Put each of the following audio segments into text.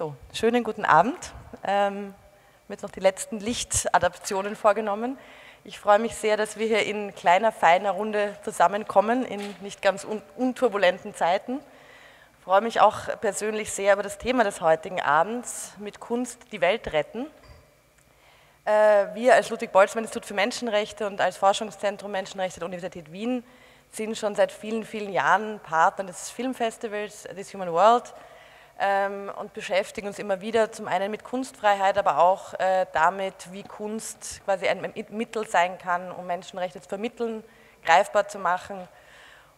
So, schönen guten Abend. Mir jetzt noch die letzten Lichtadaptionen vorgenommen. Ich freue mich sehr, dass wir hier in kleiner, feiner Runde zusammenkommen, in nicht ganz unturbulenten Zeiten. Ich freue mich auch persönlich sehr über das Thema des heutigen Abends, mit Kunst die Welt retten. Wir als Ludwig Boltzmann-Institut für Menschenrechte und als Forschungszentrum Menschenrechte der Universität Wien sind schon seit vielen, vielen Jahren Partner des Filmfestivals This Human World und beschäftigen uns immer wieder zum einen mit Kunstfreiheit, aber auch damit, wie Kunst quasi ein Mittel sein kann, um Menschenrechte zu vermitteln, greifbar zu machen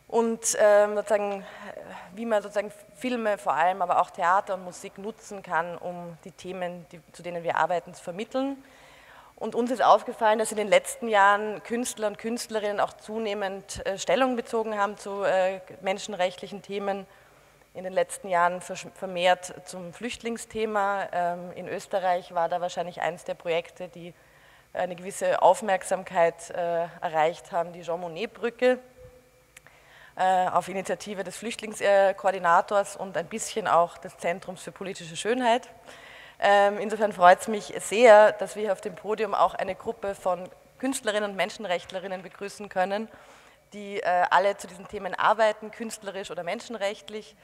und sozusagen, wie man sozusagen Filme vor allem, aber auch Theater und Musik nutzen kann, um die Themen, zu denen wir arbeiten, zu vermitteln. Und uns ist aufgefallen, dass in den letzten Jahren Künstler und Künstlerinnen auch zunehmend Stellung bezogen haben zu menschenrechtlichen Themen. In den letzten Jahren vermehrt zum Flüchtlingsthema. In Österreich war da wahrscheinlich eins der Projekte, die eine gewisse Aufmerksamkeit erreicht haben, die Jean Monnet Brücke auf Initiative des Flüchtlingskoordinators und ein bisschen auch des Zentrums für politische Schönheit. Insofern freut es mich sehr, dass wir hier auf dem Podium auch eine Gruppe von Künstlerinnen und Menschenrechtlerinnen begrüßen können, die alle zu diesen Themen arbeiten, künstlerisch oder menschenrechtlich.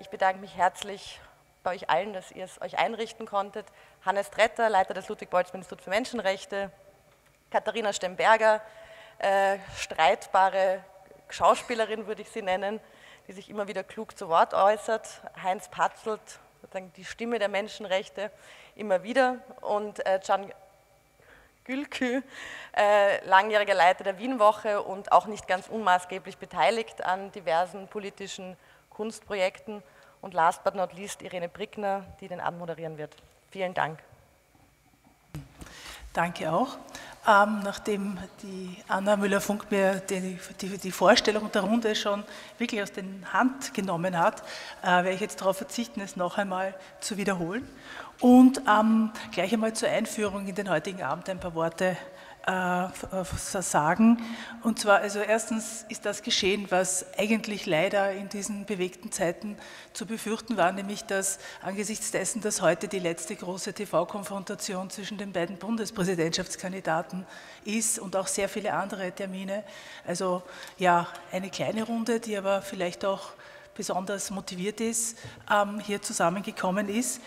Ich bedanke mich herzlich bei euch allen, dass ihr es euch einrichten konntet. Hannes Tretter, Leiter des Ludwig-Boltzmann-Instituts für Menschenrechte, Katharina Stemberger, streitbare Schauspielerin, würde ich sie nennen, die sich immer wieder klug zu Wort äußert, Heinz Patzelt, sozusagen die Stimme der Menschenrechte, immer wieder, und Can Gülcü, langjähriger Leiter der Wienwoche und auch nicht ganz unmaßgeblich beteiligt an diversen politischen Kunstprojekten, und last but not least Irene Brickner, die den Abend moderieren wird. Vielen Dank. Danke auch. Nachdem die Anna Müller-Funk mir die Vorstellung der Runde schon wirklich aus der Hand genommen hat, werde ich jetzt darauf verzichten, es noch einmal zu wiederholen. Und gleich einmal zur Einführung in den heutigen Abend ein paar Worte sagen. Und zwar, also erstens ist das geschehen, was eigentlich leider in diesen bewegten Zeiten zu befürchten war, nämlich dass angesichts dessen, dass heute die letzte große TV-Konfrontation zwischen den beiden Bundespräsidentschaftskandidaten ist und auch sehr viele andere Termine, also ja, eine kleine Runde, die aber vielleicht auch besonders motiviert ist, hier zusammengekommen ist.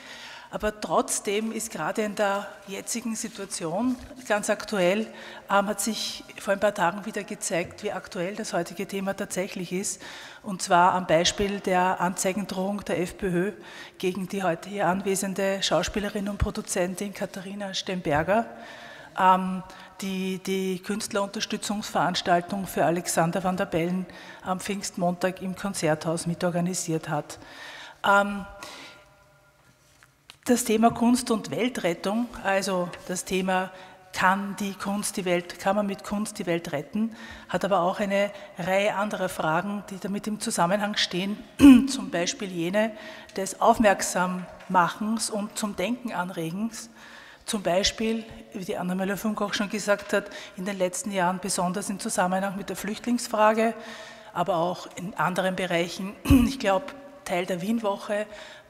Aber trotzdem ist gerade in der jetzigen Situation, ganz aktuell, hat sich vor ein paar Tagen wieder gezeigt, wie aktuell das heutige Thema tatsächlich ist. Und zwar am Beispiel der Anzeigendrohung der FPÖ gegen die heute hier anwesende Schauspielerin und Produzentin Katharina Stemberger, die die Künstlerunterstützungsveranstaltung für Alexander van der Bellen am Pfingstmontag im Konzerthaus mitorganisiert hat. Das Thema Kunst und Weltrettung, also das Thema kann man mit Kunst die Welt retten, hat aber auch eine Reihe anderer Fragen, die damit im Zusammenhang stehen, zum Beispiel jene des Aufmerksammachens und zum Denken anregens. Zum Beispiel, wie die Anna Müller-Funk auch schon gesagt hat, in den letzten Jahren besonders im Zusammenhang mit der Flüchtlingsfrage, aber auch in anderen Bereichen. Ich glaube, Teil der Wienwoche,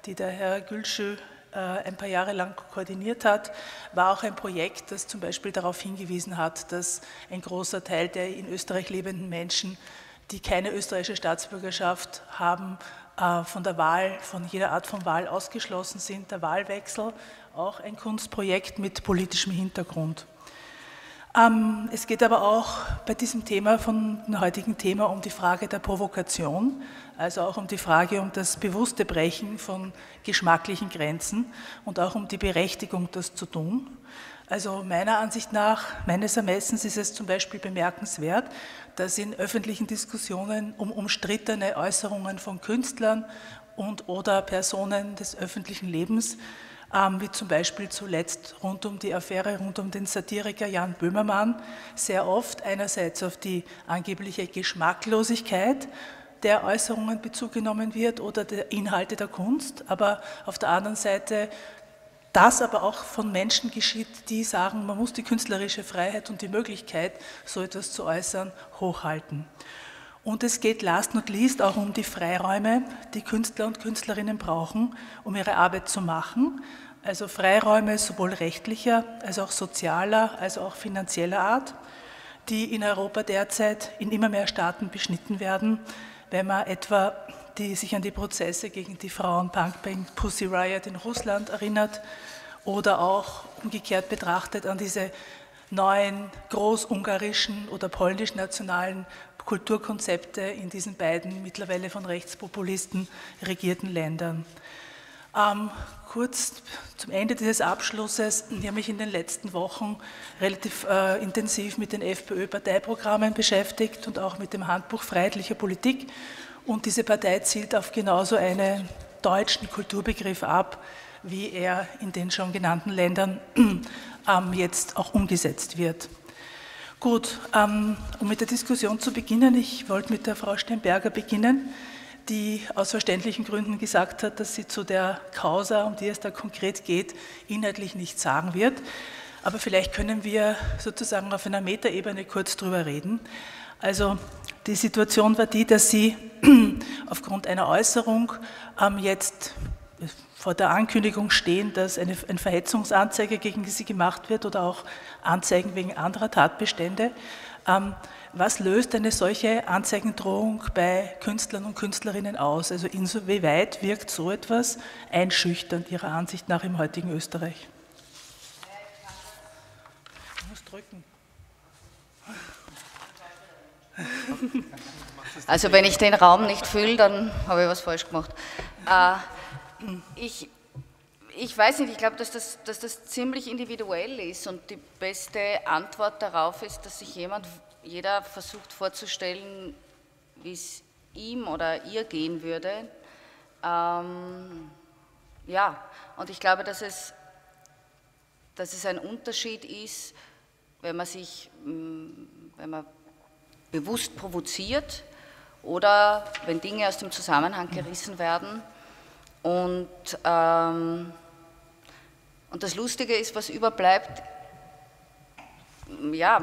die der Herr Gülcü ein paar Jahre lang koordiniert hat, war auch ein Projekt, das zum Beispiel darauf hingewiesen hat, dass ein großer Teil der in Österreich lebenden Menschen, die keine österreichische Staatsbürgerschaft haben, von der Wahl, von jeder Art von Wahl ausgeschlossen sind. Der Wahlwechsel, auch ein Kunstprojekt mit politischem Hintergrund. Es geht aber auch bei diesem Thema, von dem heutigen Thema, um die Frage der Provokation, also auch um die Frage um das bewusste Brechen von geschmacklichen Grenzen und auch um die Berechtigung, das zu tun. Also meiner Ansicht nach, meines Ermessens, ist es zum Beispiel bemerkenswert, dass in öffentlichen Diskussionen um umstrittene Äußerungen von Künstlern und oder Personen des öffentlichen Lebens, wie zum Beispiel zuletzt rund um die Affäre, rund um den Satiriker Jan Böhmermann, sehr oft einerseits auf die angebliche Geschmacklosigkeit der Äußerungen Bezug genommen wird oder der Inhalte der Kunst, aber auf der anderen Seite das aber auch von Menschen geschieht, die sagen, man muss die künstlerische Freiheit und die Möglichkeit, so etwas zu äußern, hochhalten. Und es geht last not least auch um die Freiräume, die Künstler und Künstlerinnen brauchen, um ihre Arbeit zu machen. Also Freiräume sowohl rechtlicher, als auch sozialer, als auch finanzieller Art, die in Europa derzeit in immer mehr Staaten beschnitten werden, wenn man etwa sich an die Prozesse gegen die Frauen-Punkband Pussy Riot in Russland erinnert oder auch umgekehrt betrachtet an diese neuen großungarischen oder polnisch-nationalen Kulturkonzepte in diesen beiden mittlerweile von Rechtspopulisten regierten Ländern. Kurz zum Ende dieses Abschlusses, ich habe mich in den letzten Wochen relativ intensiv mit den FPÖ-Parteiprogrammen beschäftigt und auch mit dem Handbuch Freiheitlicher Politik. Und diese Partei zielt auf genauso einen deutschen Kulturbegriff ab, wie er in den schon genannten Ländern jetzt auch umgesetzt wird. Gut, um mit der Diskussion zu beginnen, ich wollte mit der Frau Stemberger beginnen, die aus verständlichen Gründen gesagt hat, dass sie zu der Causa, um die es da konkret geht, inhaltlich nichts sagen wird. Aber vielleicht können wir sozusagen auf einer Metaebene kurz drüber reden. Also die Situation war die, dass sie aufgrund einer Äußerung jetzt vor der Ankündigung stehen, dass eine Verhetzungsanzeige gegen sie gemacht wird oder auch Anzeigen wegen anderer Tatbestände. Was löst eine solche Anzeigendrohung bei Künstlern und Künstlerinnen aus? Also inwieweit wirkt so etwas einschüchternd Ihrer Ansicht nach im heutigen Österreich? Ich muss drücken. Also wenn ich den Raum nicht fülle, dann habe ich was falsch gemacht. Ich weiß nicht, ich glaube, dass das ziemlich individuell ist und die beste Antwort darauf ist, dass sich jeder versucht vorzustellen, wie es ihm oder ihr gehen würde. Ja, und ich glaube, dass es ein Unterschied ist, wenn man bewusst provoziert oder wenn Dinge aus dem Zusammenhang gerissen werden. Und das Lustige ist, was überbleibt, ja,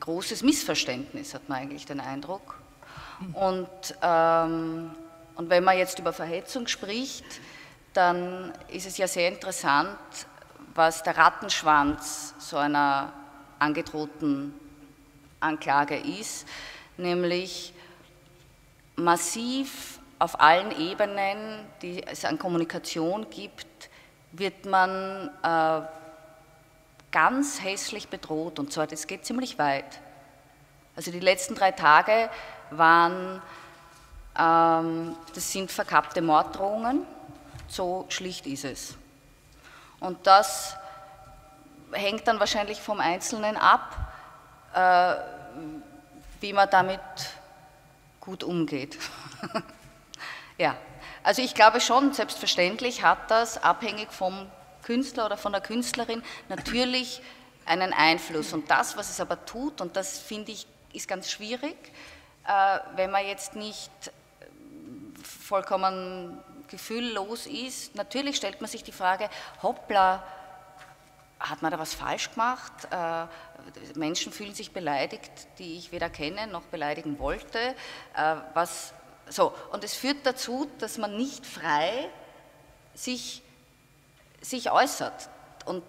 großes Missverständnis, hat man eigentlich den Eindruck. Und wenn man jetzt über Verhetzung spricht, dann ist es ja sehr interessant, was der Rattenschwanz so einer angedrohten Anklage ist, nämlich massiv auf allen Ebenen, die es an Kommunikation gibt, wird man ganz hässlich bedroht, und zwar, das geht ziemlich weit. Also die letzten 3 Tage waren, das sind verkappte Morddrohungen, so schlicht ist es. Und das hängt dann wahrscheinlich vom Einzelnen ab, wie man damit gut umgeht. Ja, also ich glaube schon, selbstverständlich hat das, abhängig vom Künstler oder von der Künstlerin, natürlich einen Einfluss. Und das, was es aber tut, und das finde ich, ist ganz schwierig, wenn man jetzt nicht vollkommen gefühllos ist, natürlich stellt man sich die Frage, hoppla, hat man da was falsch gemacht? Menschen fühlen sich beleidigt, die ich weder kenne noch beleidigen wollte. So, und es führt dazu, dass man nicht frei sich äußert. Und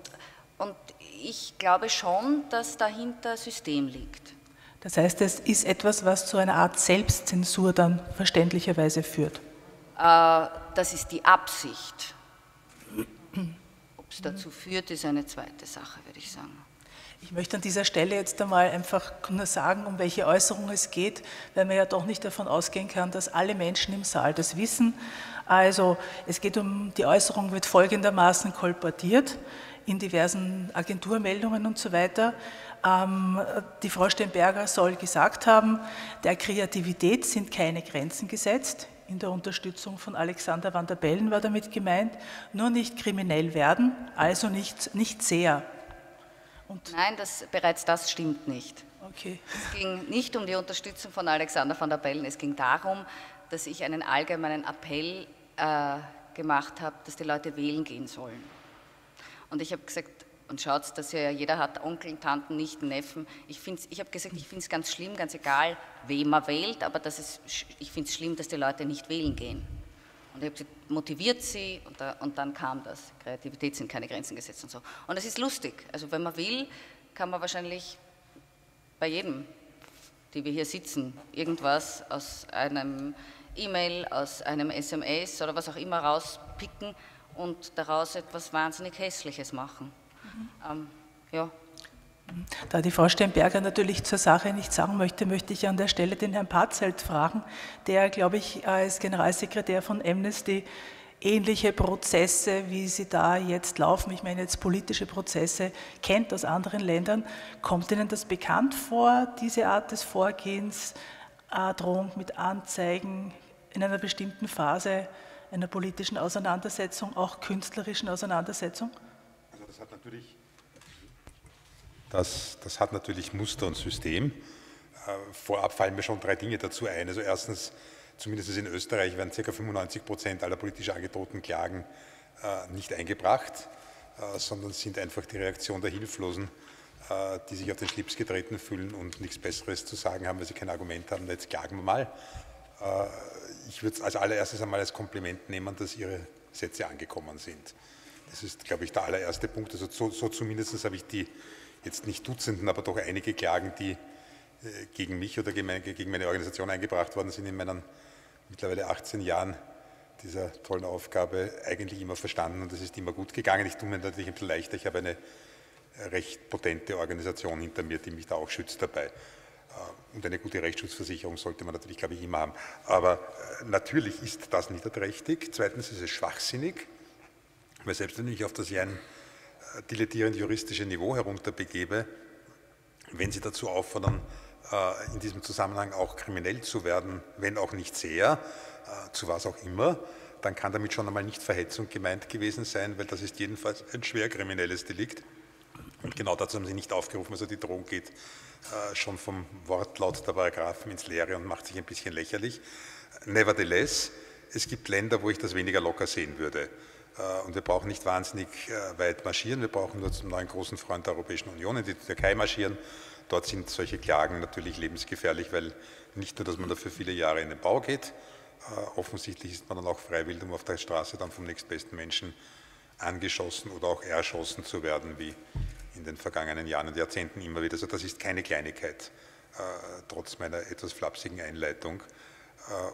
ich glaube schon, dass dahinter System liegt. Das heißt, es ist etwas, was zu einer Art Selbstzensur dann verständlicherweise führt? Das ist die Absicht. Ob es dazu führt, ist eine zweite Sache, würde ich sagen. Ich möchte an dieser Stelle jetzt einmal einfach nur sagen, um welche Äußerung es geht, weil man ja doch nicht davon ausgehen kann, dass alle Menschen im Saal das wissen. Also es geht um, die Äußerung wird folgendermaßen kolportiert in diversen Agenturmeldungen und so weiter. Die Frau Stemberger soll gesagt haben, der Kreativität sind keine Grenzen gesetzt. In der Unterstützung von Alexander van der Bellen war damit gemeint, nur nicht kriminell werden, also nicht sehr. Und nein, bereits das stimmt nicht. Okay. Es ging nicht um die Unterstützung von Alexander van der Bellen, es ging darum, dass ich einen allgemeinen Appell gemacht habe, dass die Leute wählen gehen sollen. Und ich habe gesagt, und schaut, dass ja jeder hat Onkel, Tanten, Nichten, Neffen. Ich habe gesagt, ich finde es ganz schlimm, ganz egal, wen man wählt, aber das ist, ich finde es schlimm, dass die Leute nicht wählen gehen. Und ich habe gesagt, motiviert sie und dann kam das. Kreativität sind keine Grenzen gesetzt und so. Und das ist lustig. Also wenn man will, kann man wahrscheinlich bei jedem, die wir hier sitzen, irgendwas aus einem E-Mail, aus einem SMS oder was auch immer rauspicken und daraus etwas wahnsinnig Hässliches machen. Ja. Da die Frau Stemberger natürlich zur Sache nichts sagen möchte, möchte ich an der Stelle den Herrn Patzelt fragen, der, glaube ich, als Generalsekretär von Amnesty ähnliche Prozesse, wie sie da jetzt laufen, ich meine jetzt politische Prozesse, kennt aus anderen Ländern. Kommt Ihnen das bekannt vor, diese Art des Vorgehens, Drohung mit Anzeigen in einer bestimmten Phase einer politischen Auseinandersetzung, auch künstlerischen Auseinandersetzung? Also das hat natürlich Muster und System. Vorab fallen mir schon drei Dinge dazu ein. Also erstens, zumindest in Österreich werden ca. 95% aller politisch angedrohten Klagen nicht eingebracht, sondern sind einfach die Reaktion der Hilflosen, die sich auf den Schlips getreten fühlen und nichts Besseres zu sagen haben, weil sie kein Argument haben, jetzt klagen wir mal. Ich würde es als allererstes einmal als Kompliment nehmen, dass Ihre Sätze angekommen sind. Das ist, glaube ich, der allererste Punkt. Also so zumindest habe ich die, jetzt nicht Dutzenden, aber doch einige Klagen, die gegen mich oder gegen meine Organisation eingebracht worden sind, in meinen mittlerweile 18 Jahren dieser tollen Aufgabe eigentlich immer verstanden und es ist immer gut gegangen. Ich tue mir natürlich ein bisschen leichter, ich habe eine recht potente Organisation hinter mir, die mich da auch schützt dabei. Und eine gute Rechtsschutzversicherung sollte man natürlich, glaube ich, immer haben. Aber natürlich ist das niederträchtig. Zweitens ist es schwachsinnig, weil selbst wenn ich auf das ein dilettierend juristische Niveau herunterbegebe, wenn Sie dazu auffordern, in diesem Zusammenhang auch kriminell zu werden, wenn auch nicht sehr, zu was auch immer, dann kann damit schon einmal nicht Verhetzung gemeint gewesen sein, weil das ist jedenfalls ein schwer kriminelles Delikt. Und genau dazu haben Sie nicht aufgerufen, also die Drohung geht schon vom Wortlaut der Paragraphen ins Leere und macht sich ein bisschen lächerlich. Nevertheless, es gibt Länder, wo ich das weniger locker sehen würde. Und wir brauchen nicht wahnsinnig weit marschieren, wir brauchen nur zum neuen großen Freund der Europäischen Union in die Türkei marschieren. Dort sind solche Klagen natürlich lebensgefährlich, weil nicht nur, dass man dafür viele Jahre in den Bau geht, offensichtlich ist man dann auch freiwillig, um auf der Straße dann vom nächstbesten Menschen angeschossen oder auch erschossen zu werden, wie in den vergangenen Jahren und Jahrzehnten immer wieder. Also das ist keine Kleinigkeit, trotz meiner etwas flapsigen Einleitung.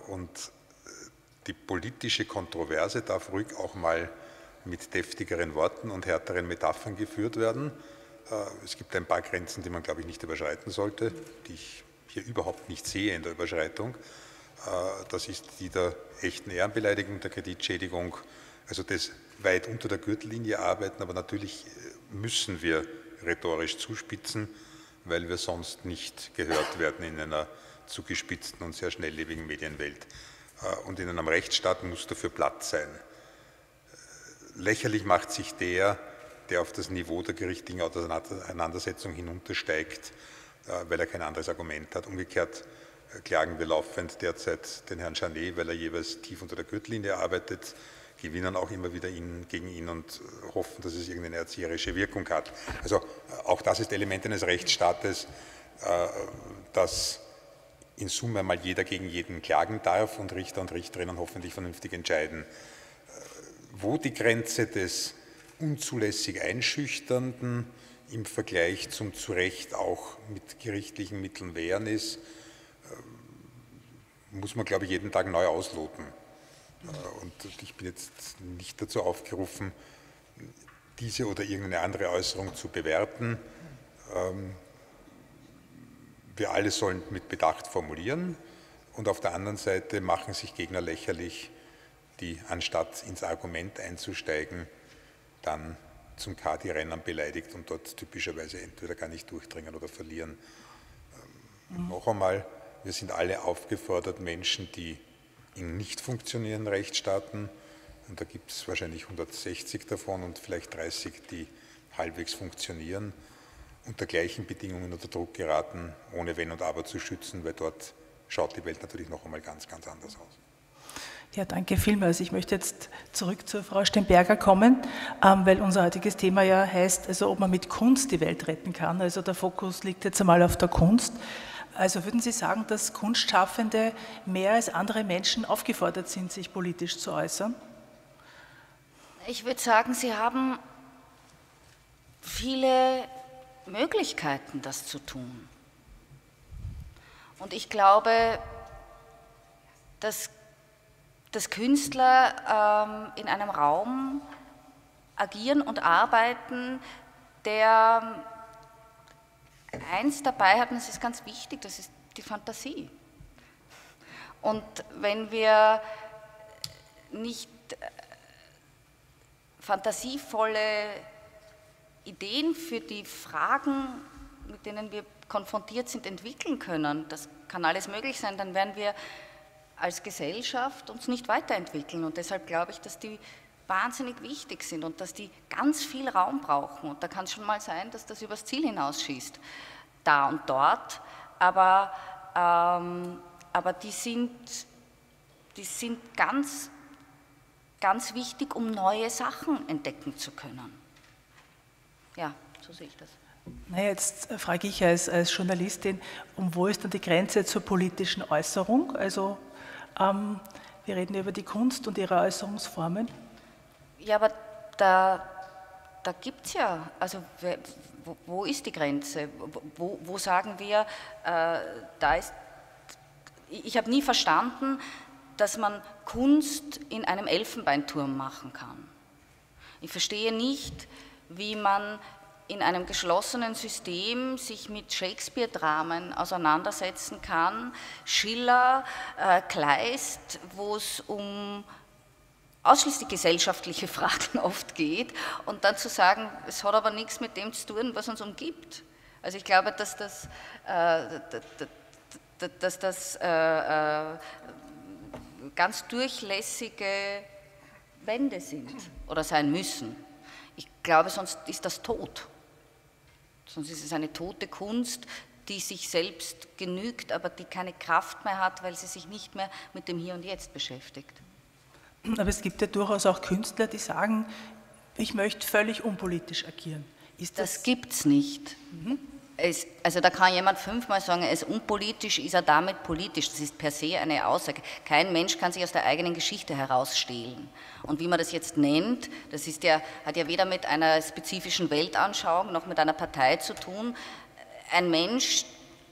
Und die politische Kontroverse darf ruhig auch mal mit deftigeren Worten und härteren Metaphern geführt werden. Es gibt ein paar Grenzen, die man, glaube ich, nicht überschreiten sollte, die ich hier überhaupt nicht sehe in der Überschreitung. Das ist die der echten Ehrenbeleidigung, der Kreditschädigung, also das weit unter der Gürtellinie arbeiten, aber natürlich müssen wir rhetorisch zuspitzen, weil wir sonst nicht gehört werden in einer zugespitzten und sehr schnelllebigen Medienwelt. Und in einem Rechtsstaat muss dafür Platz sein. Lächerlich macht sich der, der auf das Niveau der gerichtlichen Auseinandersetzung hinuntersteigt, weil er kein anderes Argument hat. Umgekehrt klagen wir laufend derzeit den Herrn Janet, weil er jeweils tief unter der Gürtellinie arbeitet, gewinnen auch immer wieder gegen ihn und hoffen, dass es irgendeine erzieherische Wirkung hat. Also auch das ist Element eines Rechtsstaates, dass in Summe einmal jeder gegen jeden klagen darf und Richter und Richterinnen hoffentlich vernünftig entscheiden. Wo die Grenze des unzulässig Einschüchternden im Vergleich zum zu Recht auch mit gerichtlichen Mitteln wehren ist, muss man, glaube ich, jeden Tag neu ausloten. Und ich bin jetzt nicht dazu aufgerufen, diese oder irgendeine andere Äußerung zu bewerten. Wir alle sollen mit Bedacht formulieren und auf der anderen Seite machen sich Gegner lächerlich, die anstatt ins Argument einzusteigen, dann zum Kadi-Rennen beleidigt und dort typischerweise entweder gar nicht durchdringen oder verlieren. Noch einmal, wir sind alle aufgefordert, Menschen, die in nicht funktionierenden Rechtsstaaten, und da gibt es wahrscheinlich 160 davon und vielleicht 30, die halbwegs funktionieren, unter gleichen Bedingungen unter Druck geraten, ohne Wenn und Aber zu schützen, weil dort schaut die Welt natürlich noch einmal ganz, ganz anders aus. Ja, danke vielmals. Ich möchte jetzt zurück zur Frau Stemberger kommen, weil unser heutiges Thema ja heißt, also ob man mit Kunst die Welt retten kann. Also der Fokus liegt jetzt einmal auf der Kunst. Also würden Sie sagen, dass Kunstschaffende mehr als andere Menschen aufgefordert sind, sich politisch zu äußern? Ich würde sagen, sie haben viele Möglichkeiten, das zu tun. Und ich glaube, dass Künstler in einem Raum agieren und arbeiten, der eins dabei hat, und das ist ganz wichtig, das ist die Fantasie. Und wenn wir nicht fantasievolle Ideen für die Fragen, mit denen wir konfrontiert sind, entwickeln können, das kann alles möglich sein, dann werden wir als Gesellschaft uns nicht weiterentwickeln, und deshalb glaube ich, dass die wahnsinnig wichtig sind und dass die ganz viel Raum brauchen, und da kann es schon mal sein, dass das übers Ziel hinausschießt, da und dort, aber die sind ganz, ganz wichtig, um neue Sachen entdecken zu können. Ja, so sehe ich das. Naja, jetzt frage ich als Journalistin, wo ist dann die Grenze zur politischen Äußerung? Also wir reden über die Kunst und ihre Äußerungsformen. Ja, aber da gibt es ja, also wo ist die Grenze? Wo sagen wir, da ist, ich habe nie verstanden, dass man Kunst in einem Elfenbeinturm machen kann. Ich verstehe nicht, wie man in einem geschlossenen System sich mit Shakespeare-Dramen auseinandersetzen kann, Schiller, Kleist, wo es um ausschließlich gesellschaftliche Fragen oft geht, und dann zu sagen, es hat aber nichts mit dem zu tun, was uns umgibt. Also ich glaube, dass das ganz durchlässige Wände sind oder sein müssen. Ich glaube, sonst ist das tot. Sonst ist es eine tote Kunst, die sich selbst genügt, aber die keine Kraft mehr hat, weil sie sich nicht mehr mit dem Hier und Jetzt beschäftigt. Aber es gibt ja durchaus auch Künstler, die sagen, ich möchte völlig unpolitisch agieren. Ist das gibt es nicht. Mhm. Also da kann jemand fünfmal sagen, er ist unpolitisch, ist er damit politisch. Das ist per se eine Aussage. Kein Mensch kann sich aus der eigenen Geschichte herausstehlen. Und wie man das jetzt nennt, das ist ja, hat ja weder mit einer spezifischen Weltanschauung noch mit einer Partei zu tun. Ein Mensch,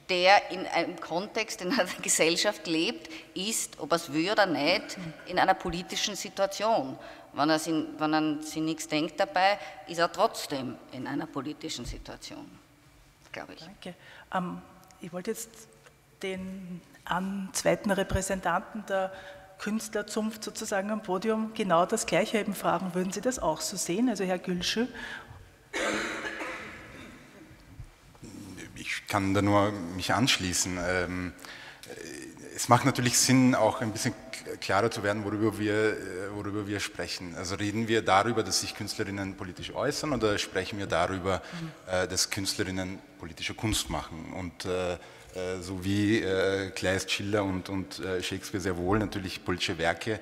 der in einem Kontext, in einer Gesellschaft lebt, ist, ob er es will oder nicht, in einer politischen Situation. Wenn er sich nichts denkt dabei, ist er trotzdem in einer politischen Situation. Glaube ich. Danke. Ich wollte jetzt den zweiten Repräsentanten der Künstlerzunft sozusagen am Podium genau das Gleiche eben fragen. Würden Sie das auch so sehen, also Herr Gülcü? Ich kann da nur mich anschließen. Es macht natürlich Sinn, auch ein bisschen klarer zu werden, worüber wir sprechen. Also reden wir darüber, dass sich Künstlerinnen politisch äußern, oder sprechen wir darüber, dass Künstlerinnen politische Kunst machen? Und so wie Kleist, Schiller und Shakespeare sehr wohl natürlich politische Werke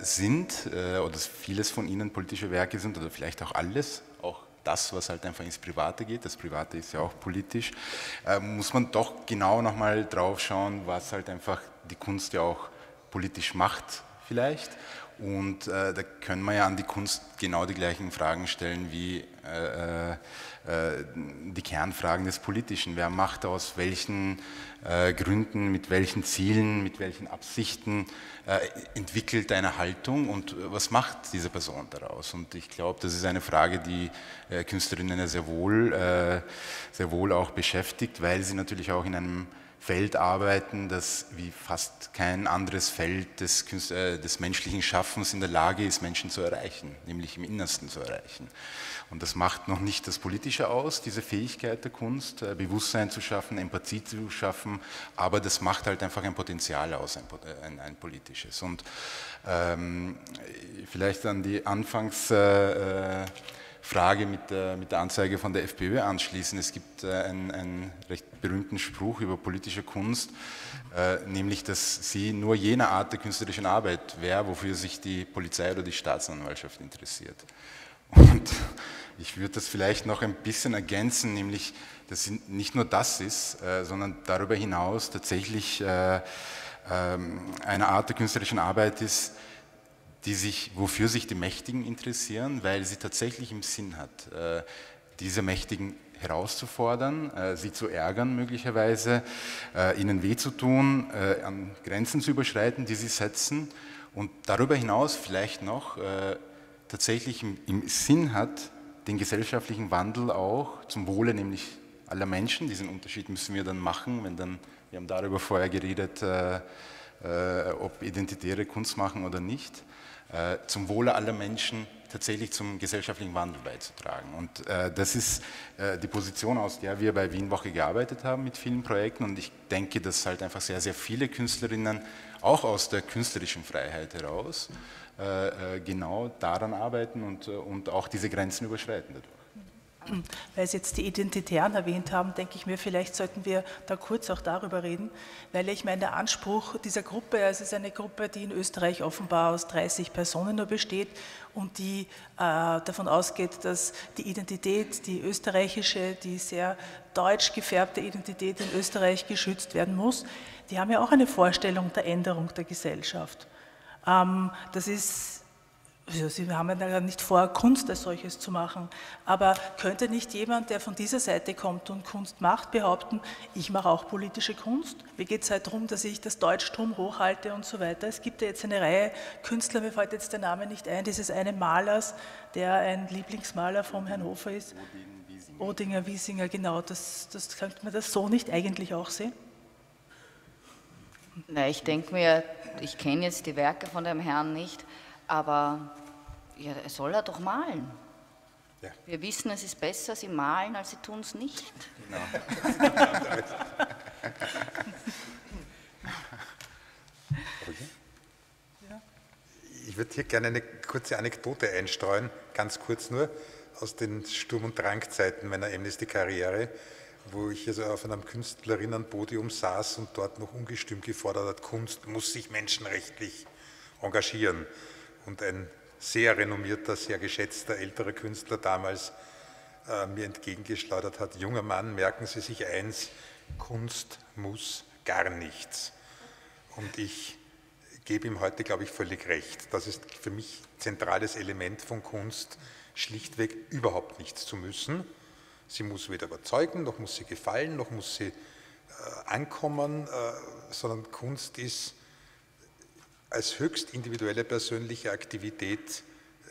sind, oder dass vieles von ihnen politische Werke sind, oder vielleicht auch alles, auch das, was halt einfach ins Private geht, das Private ist ja auch politisch, muss man doch genau nochmal drauf schauen, was halt einfach die Kunst ja auch politisch macht vielleicht, und da können wir ja an die Kunst genau die gleichen Fragen stellen wie die Kernfragen des Politischen. Wer macht aus welchen Gründen, mit welchen Zielen, mit welchen Absichten, entwickelt eine Haltung, und was macht diese Person daraus? Und ich glaube, das ist eine Frage, die Künstlerinnen ja sehr wohl auch beschäftigt, weil sie natürlich auch in einem Feld arbeiten, das wie fast kein anderes Feld des menschlichen Schaffens in der Lage ist, Menschen zu erreichen, nämlich im Innersten zu erreichen. Und das macht noch nicht das Politische aus, diese Fähigkeit der Kunst, Bewusstsein zu schaffen, Empathie zu schaffen, aber das macht halt einfach ein Potenzial aus, ein politisches. Und vielleicht an die Anfangs Frage mit der Anzeige von der FPÖ anschließen. Es gibt einen recht berühmten Spruch über politische Kunst, nämlich, dass sie nur jener Art der künstlerischen Arbeit wäre, wofür sich die Polizei oder die Staatsanwaltschaft interessiert. Und ich würde das vielleicht noch ein bisschen ergänzen, nämlich, dass sie nicht nur das ist, sondern darüber hinaus tatsächlich eine Art der künstlerischen Arbeit ist, wofür sich die Mächtigen interessieren, weil sie tatsächlich im Sinn hat, diese Mächtigen herauszufordern, sie zu ärgern möglicherweise, ihnen weh zu tun, an Grenzen zu überschreiten, die sie setzen, und darüber hinaus vielleicht noch tatsächlich im Sinn hat, den gesellschaftlichen Wandel auch zum Wohle nämlich aller Menschen. Diesen Unterschied müssen wir dann machen, wenn dann, wir haben darüber vorher geredet, ob identitäre Kunst machen oder nicht, zum Wohle aller Menschen tatsächlich zum gesellschaftlichen Wandel beizutragen. Und das ist die Position, aus der wir bei Wienwoche gearbeitet haben mit vielen Projekten, und ich denke, dass halt einfach sehr, sehr viele Künstlerinnen auch aus der künstlerischen Freiheit heraus genau daran arbeiten und auch diese Grenzen überschreiten dadurch. Weil Sie jetzt die Identitären erwähnt haben, denke ich mir, vielleicht sollten wir da kurz auch darüber reden, weil ich meine, der Anspruch dieser Gruppe, es ist eine Gruppe, die in Österreich offenbar aus 30 Personen nur besteht und die davon ausgeht, dass die Identität, die österreichische, die sehr deutsch gefärbte Identität in Österreich geschützt werden muss, die haben ja auch eine Vorstellung der Änderung der Gesellschaft. Das ist... Also Sie haben ja nicht vor, Kunst als solches zu machen, aber könnte nicht jemand, der von dieser Seite kommt und Kunst macht, behaupten, ich mache auch politische Kunst? Mir geht es halt darum, dass ich das Deutschtum hochhalte und so weiter. Es gibt ja jetzt eine Reihe Künstler, mir fällt jetzt der Name nicht ein, dieses einen Malers, der ein Lieblingsmaler vom Herrn Hofer ist. Odinger Wiesinger, genau, das könnte man das so nicht eigentlich auch sehen? Nein, ich denke mir, ich kenne jetzt die Werke von dem Herrn nicht, aber ja, soll er doch malen. Ja. Wir wissen, es ist besser, sie malen, als sie tun es nicht. Genau. Okay. Ja. Ich würde hier gerne eine kurze Anekdote einstreuen, ganz kurz nur, aus den Sturm- und Drangzeiten meiner Amnesty-Karriere, wo ich also auf einem Künstlerinnenpodium saß und dort noch ungestüm gefordert hat, Kunst muss sich menschenrechtlich engagieren. Und ein sehr renommierter, sehr geschätzter älterer Künstler damals mir entgegengeschleudert hat, junger Mann, merken Sie sich eins, Kunst muss gar nichts. Und ich gebe ihm heute, glaube ich, völlig recht. Das ist für mich ein zentrales Element von Kunst, schlichtweg überhaupt nichts zu müssen. Sie muss weder überzeugen, noch muss sie gefallen, noch muss sie ankommen, sondern Kunst ist als höchst individuelle persönliche Aktivität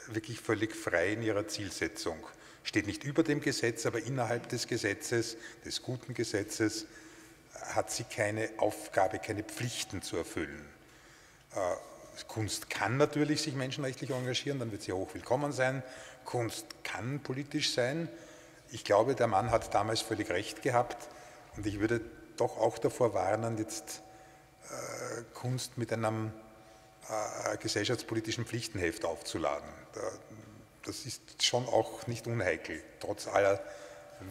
wirklich völlig frei in ihrer Zielsetzung. Steht nicht über dem Gesetz, aber innerhalb des Gesetzes, des guten Gesetzes, hat sie keine Aufgabe, keine Pflichten zu erfüllen. Kunst kann natürlich sich menschenrechtlich engagieren, dann wird sie hochwillkommen sein. Kunst kann politisch sein. Ich glaube, der Mann hat damals völlig recht gehabt, und ich würde doch auch davor warnen, jetzt Kunst mit einem gesellschaftspolitischen Pflichtenheft aufzuladen. Das ist schon auch nicht unheikel, trotz aller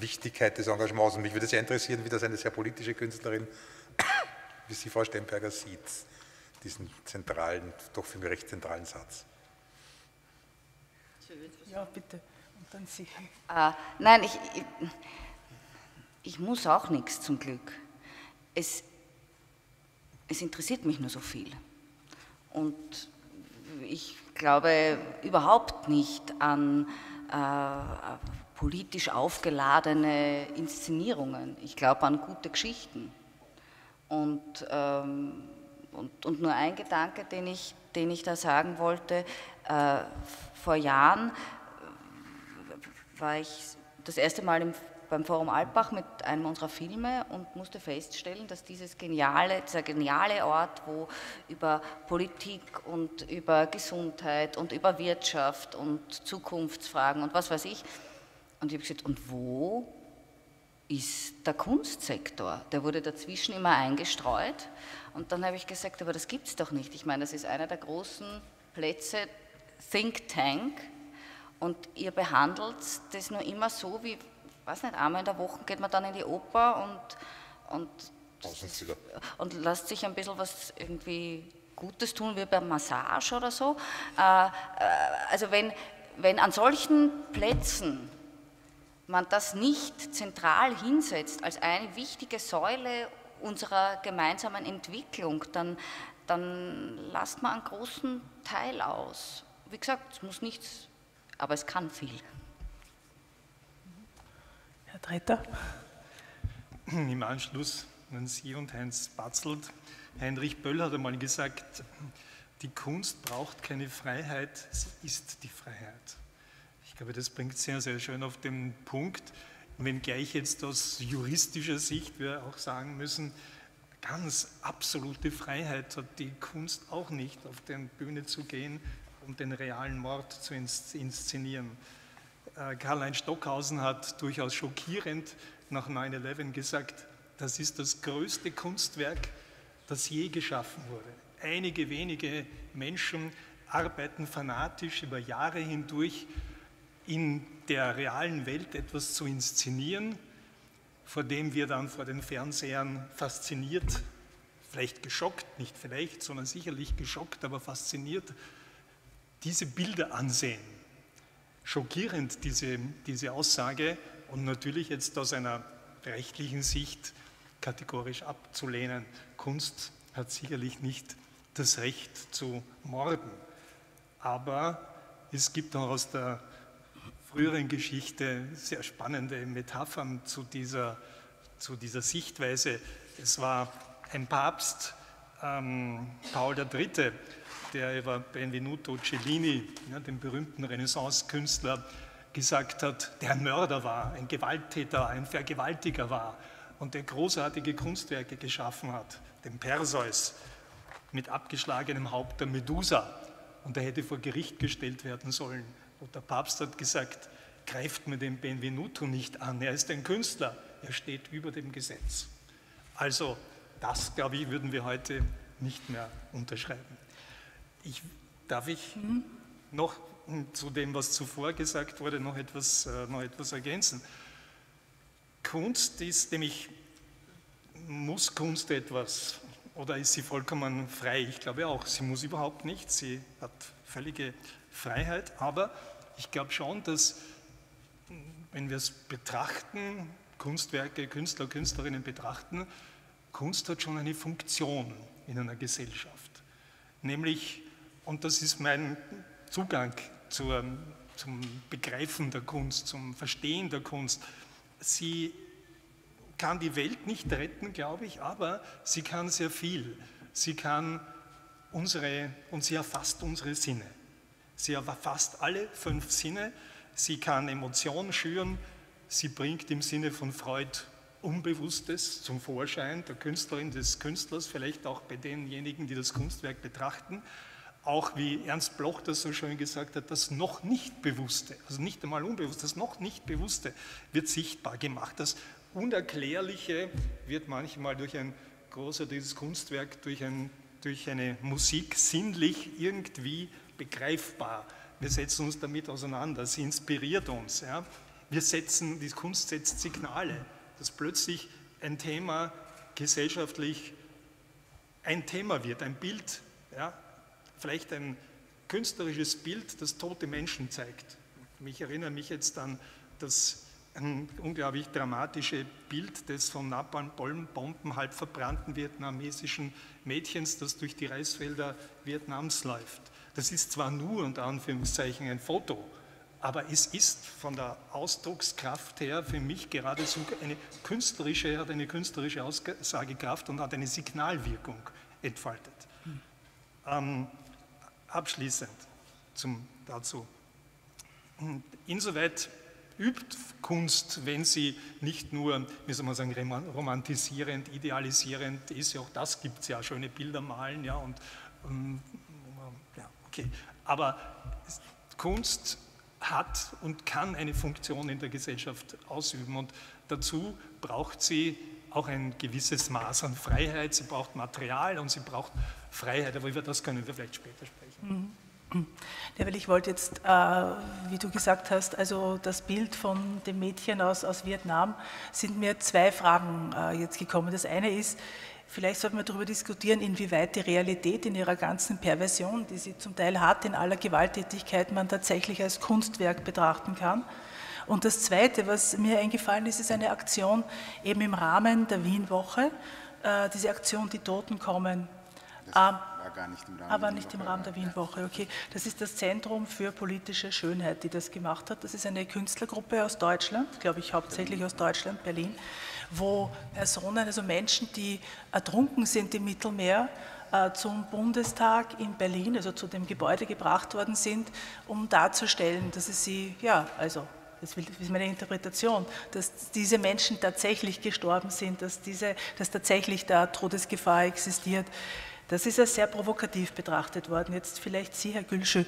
Wichtigkeit des Engagements. Und mich würde sehr interessieren, wie das eine sehr politische Künstlerin, wie Sie, Frau Stemberger, sieht, diesen zentralen, doch für mich recht zentralen Satz. Ja, bitte. Und dann Sie. Nein, ich muss auch nichts, zum Glück. Es interessiert mich nur so viel. Und ich glaube überhaupt nicht an politisch aufgeladene Inszenierungen. Ich glaube an gute Geschichten. Und nur ein Gedanke, den ich da sagen wollte, vor Jahren war ich das erste Mal beim Forum Alpbach mit einem unserer Filme und musste feststellen, dass dieser geniale Ort, wo über Politik und über Gesundheit und über Wirtschaft und Zukunftsfragen und was weiß ich, und ich habe gesagt, und wo ist der Kunstsektor? Der wurde dazwischen immer eingestreut, und dann habe ich gesagt, aber das gibt es doch nicht. Ich meine, das ist einer der großen Plätze, Think Tank, Und ihr behandelt das nur immer so, wie, weiß nicht, einmal in der Woche geht man dann in die Oper und lasst sich ein bisschen was irgendwie Gutes tun, wie bei Massage oder so. Also wenn an solchen Plätzen man das nicht zentral hinsetzt, als eine wichtige Säule unserer gemeinsamen Entwicklung, dann lasst man einen großen Teil aus. Wie gesagt, es muss nichts, aber es kann viel. Herr Tretter. Im Anschluss an Sie und Heinz Patzelt. Heinrich Böll hat einmal gesagt, die Kunst braucht keine Freiheit, sie ist die Freiheit. Ich glaube, das bringt sehr, sehr schön auf den Punkt. Und wenngleich jetzt aus juristischer Sicht wir auch sagen müssen, ganz absolute Freiheit hat die Kunst auch nicht, auf die Bühne zu gehen und den realen Mord zu inszenieren. Karl-Heinz Stockhausen hat durchaus schockierend nach 9/11 gesagt, das ist das größte Kunstwerk, das je geschaffen wurde. Einige wenige Menschen arbeiten fanatisch über Jahre hindurch, in der realen Welt etwas zu inszenieren, vor dem wir dann vor den Fernsehern fasziniert, vielleicht geschockt, nicht vielleicht, sondern sicherlich geschockt, aber fasziniert, diese Bilder ansehen. Schockierend, diese Aussage, und natürlich jetzt aus einer rechtlichen Sicht kategorisch abzulehnen. Kunst hat sicherlich nicht das Recht zu morden, aber es gibt auch aus der früheren Geschichte sehr spannende Metaphern zu dieser Sichtweise. Es war ein Papst, Paul III., der über Benvenuto Cellini, ja, den berühmten Renaissance-Künstler, gesagt hat, der ein Mörder war, ein Gewalttäter, ein Vergewaltiger war und der großartige Kunstwerke geschaffen hat, den Perseus mit abgeschlagenem Haupt der Medusa, und der hätte vor Gericht gestellt werden sollen. Und der Papst hat gesagt, greift mir den Benvenuto nicht an, er ist ein Künstler, er steht über dem Gesetz. Also das, glaube ich, würden wir heute nicht mehr unterschreiben. Darf ich noch zu dem, was zuvor gesagt wurde, noch etwas ergänzen? Kunst ist nämlich, muss Kunst etwas oder ist sie vollkommen frei? Ich glaube auch, sie muss überhaupt nicht, sie hat völlige Freiheit, aber ich glaube schon, dass, wenn wir es betrachten, Kunstwerke, Künstler, Künstlerinnen betrachten, Kunst hat schon eine Funktion in einer Gesellschaft. Nämlich, und das ist mein Zugang zum Begreifen der Kunst, zum Verstehen der Kunst, sie kann die Welt nicht retten, glaube ich, aber sie kann sehr viel. Sie kann sie erfasst unsere Sinne. Sie erfasst alle 5 Sinne, sie kann Emotionen schüren, sie bringt im Sinne von Freud Unbewusstes zum Vorschein, der Künstlerin, des Künstlers, vielleicht auch bei denjenigen, die das Kunstwerk betrachten, auch wie Ernst Bloch das so schön gesagt hat, das noch nicht Bewusste, also nicht einmal unbewusst, das noch nicht Bewusste wird sichtbar gemacht, das Unerklärliche wird manchmal durch ein großartiges Kunstwerk, durch eine Musik sinnlich irgendwie begreifbar. Wir setzen uns damit auseinander, sie inspiriert uns. Ja. Die Kunst setzt Signale, dass plötzlich ein Thema gesellschaftlich ein Thema wird, ein Bild, ja, vielleicht ein künstlerisches Bild, das tote Menschen zeigt. Ich erinnere mich jetzt an das unglaublich dramatische Bild des von Napalmbomben halb verbrannten vietnamesischen Mädchens, das durch die Reisfelder Vietnams läuft. Das ist zwar nur unter Anführungszeichen ein Foto, aber es ist von der Ausdruckskraft her für mich geradezu hat eine künstlerische Aussagekraft und hat eine Signalwirkung entfaltet. Abschließend dazu. Insoweit übt Kunst, wenn sie nicht nur, wie soll man sagen, romantisierend, idealisierend ist, ja auch das gibt es ja, schöne Bilder malen, ja, okay. Aber Kunst hat und kann eine Funktion in der Gesellschaft ausüben und dazu braucht sie auch ein gewisses Maß an Freiheit, sie braucht Material und sie braucht Freiheit, aber über das können wir vielleicht später sprechen. Ja, weil ich wollte jetzt, wie du gesagt hast, also das Bild von dem Mädchen aus Vietnam, sind mir zwei Fragen jetzt gekommen. Das eine ist, vielleicht sollten wir darüber diskutieren, inwieweit die Realität in ihrer ganzen Perversion, die sie zum Teil hat, in aller Gewalttätigkeit, man tatsächlich als Kunstwerk betrachten kann. Und das Zweite, was mir eingefallen ist, ist eine Aktion eben im Rahmen der Wienwoche, diese Aktion, die Toten kommen. Gar nicht im Rahmen, aber nicht im Rahmen der Wienwoche, okay. Das ist das Zentrum für politische Schönheit, die das gemacht hat. Das ist eine Künstlergruppe aus Deutschland, glaube ich hauptsächlich aus Deutschland, Berlin, wo Personen, also Menschen, die ertrunken sind im Mittelmeer, zum Bundestag in Berlin, also zu dem Gebäude gebracht worden sind, um darzustellen, dass es sie, ja, also das ist meine Interpretation, dass diese Menschen tatsächlich gestorben sind, dass tatsächlich da Todesgefahr existiert. Das ist ja sehr provokativ betrachtet worden. Jetzt vielleicht Sie, Herr Gülcü,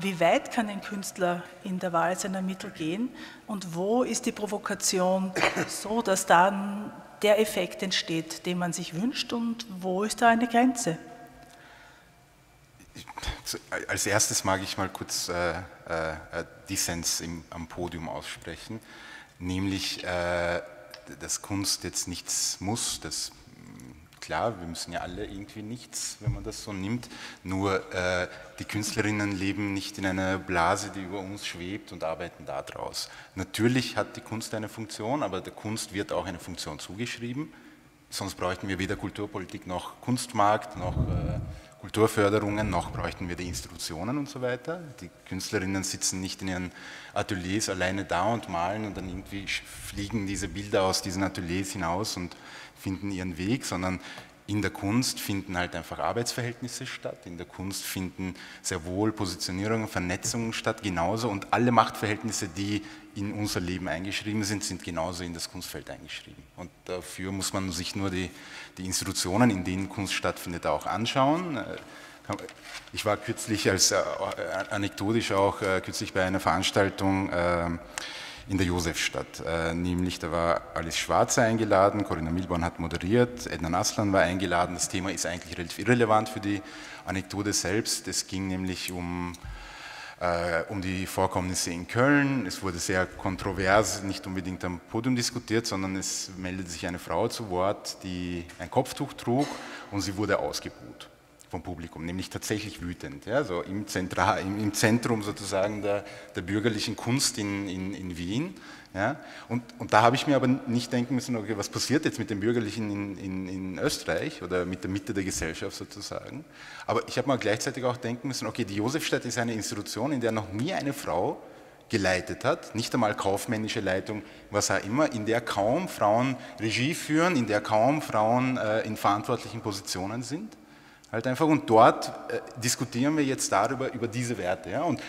wie weit kann ein Künstler in der Wahl seiner Mittel gehen und wo ist die Provokation so, dass dann der Effekt entsteht, den man sich wünscht, und wo ist da eine Grenze? Als erstes mag ich mal kurz Dissens am Podium aussprechen, nämlich, dass Kunst jetzt nichts muss, das klar, wir müssen ja alle irgendwie nichts, wenn man das so nimmt, nur die Künstlerinnen leben nicht in einer Blase, die über uns schwebt, und arbeiten daraus. Natürlich hat die Kunst eine Funktion, aber der Kunst wird auch eine Funktion zugeschrieben, sonst bräuchten wir weder Kulturpolitik noch Kunstmarkt, noch Kulturförderungen, noch bräuchten wir die Institutionen und so weiter. Die Künstlerinnen sitzen nicht in ihren Ateliers alleine da und malen und dann irgendwie fliegen diese Bilder aus diesen Ateliers hinaus und finden ihren Weg, sondern in der Kunst finden halt einfach Arbeitsverhältnisse statt, in der Kunst finden sehr wohl Positionierungen, Vernetzungen statt, genauso, und alle Machtverhältnisse, die in unser Leben eingeschrieben sind, sind genauso in das Kunstfeld eingeschrieben. Und dafür muss man sich nur die Institutionen, in denen Kunst stattfindet, auch anschauen. Ich war kürzlich, anekdotisch auch, bei einer Veranstaltung in der Josefstadt, nämlich da war Alice Schwarzer eingeladen, Corinna Milborn hat moderiert, Edna Aslan war eingeladen. Das Thema ist eigentlich relativ irrelevant für die Anekdote selbst. Es ging nämlich um die Vorkommnisse in Köln. Es wurde sehr kontrovers, nicht unbedingt am Podium diskutiert, sondern es meldete sich eine Frau zu Wort, die ein Kopftuch trug, und sie wurde ausgebuht vom Publikum, nämlich tatsächlich wütend, ja, so im Zentrum sozusagen der bürgerlichen Kunst in Wien. Ja. Und da habe ich mir aber nicht denken müssen, okay, was passiert jetzt mit den Bürgerlichen in Österreich oder mit der Mitte der Gesellschaft sozusagen. Aber ich habe mal gleichzeitig auch denken müssen, okay, die Josefstadt ist eine Institution, in der noch nie eine Frau geleitet hat, nicht einmal kaufmännische Leitung, was auch immer, in der kaum Frauen Regie führen, in der kaum Frauen in verantwortlichen Positionen sind. Halt einfach, und dort diskutieren wir jetzt darüber, über diese Werte. Ja? Und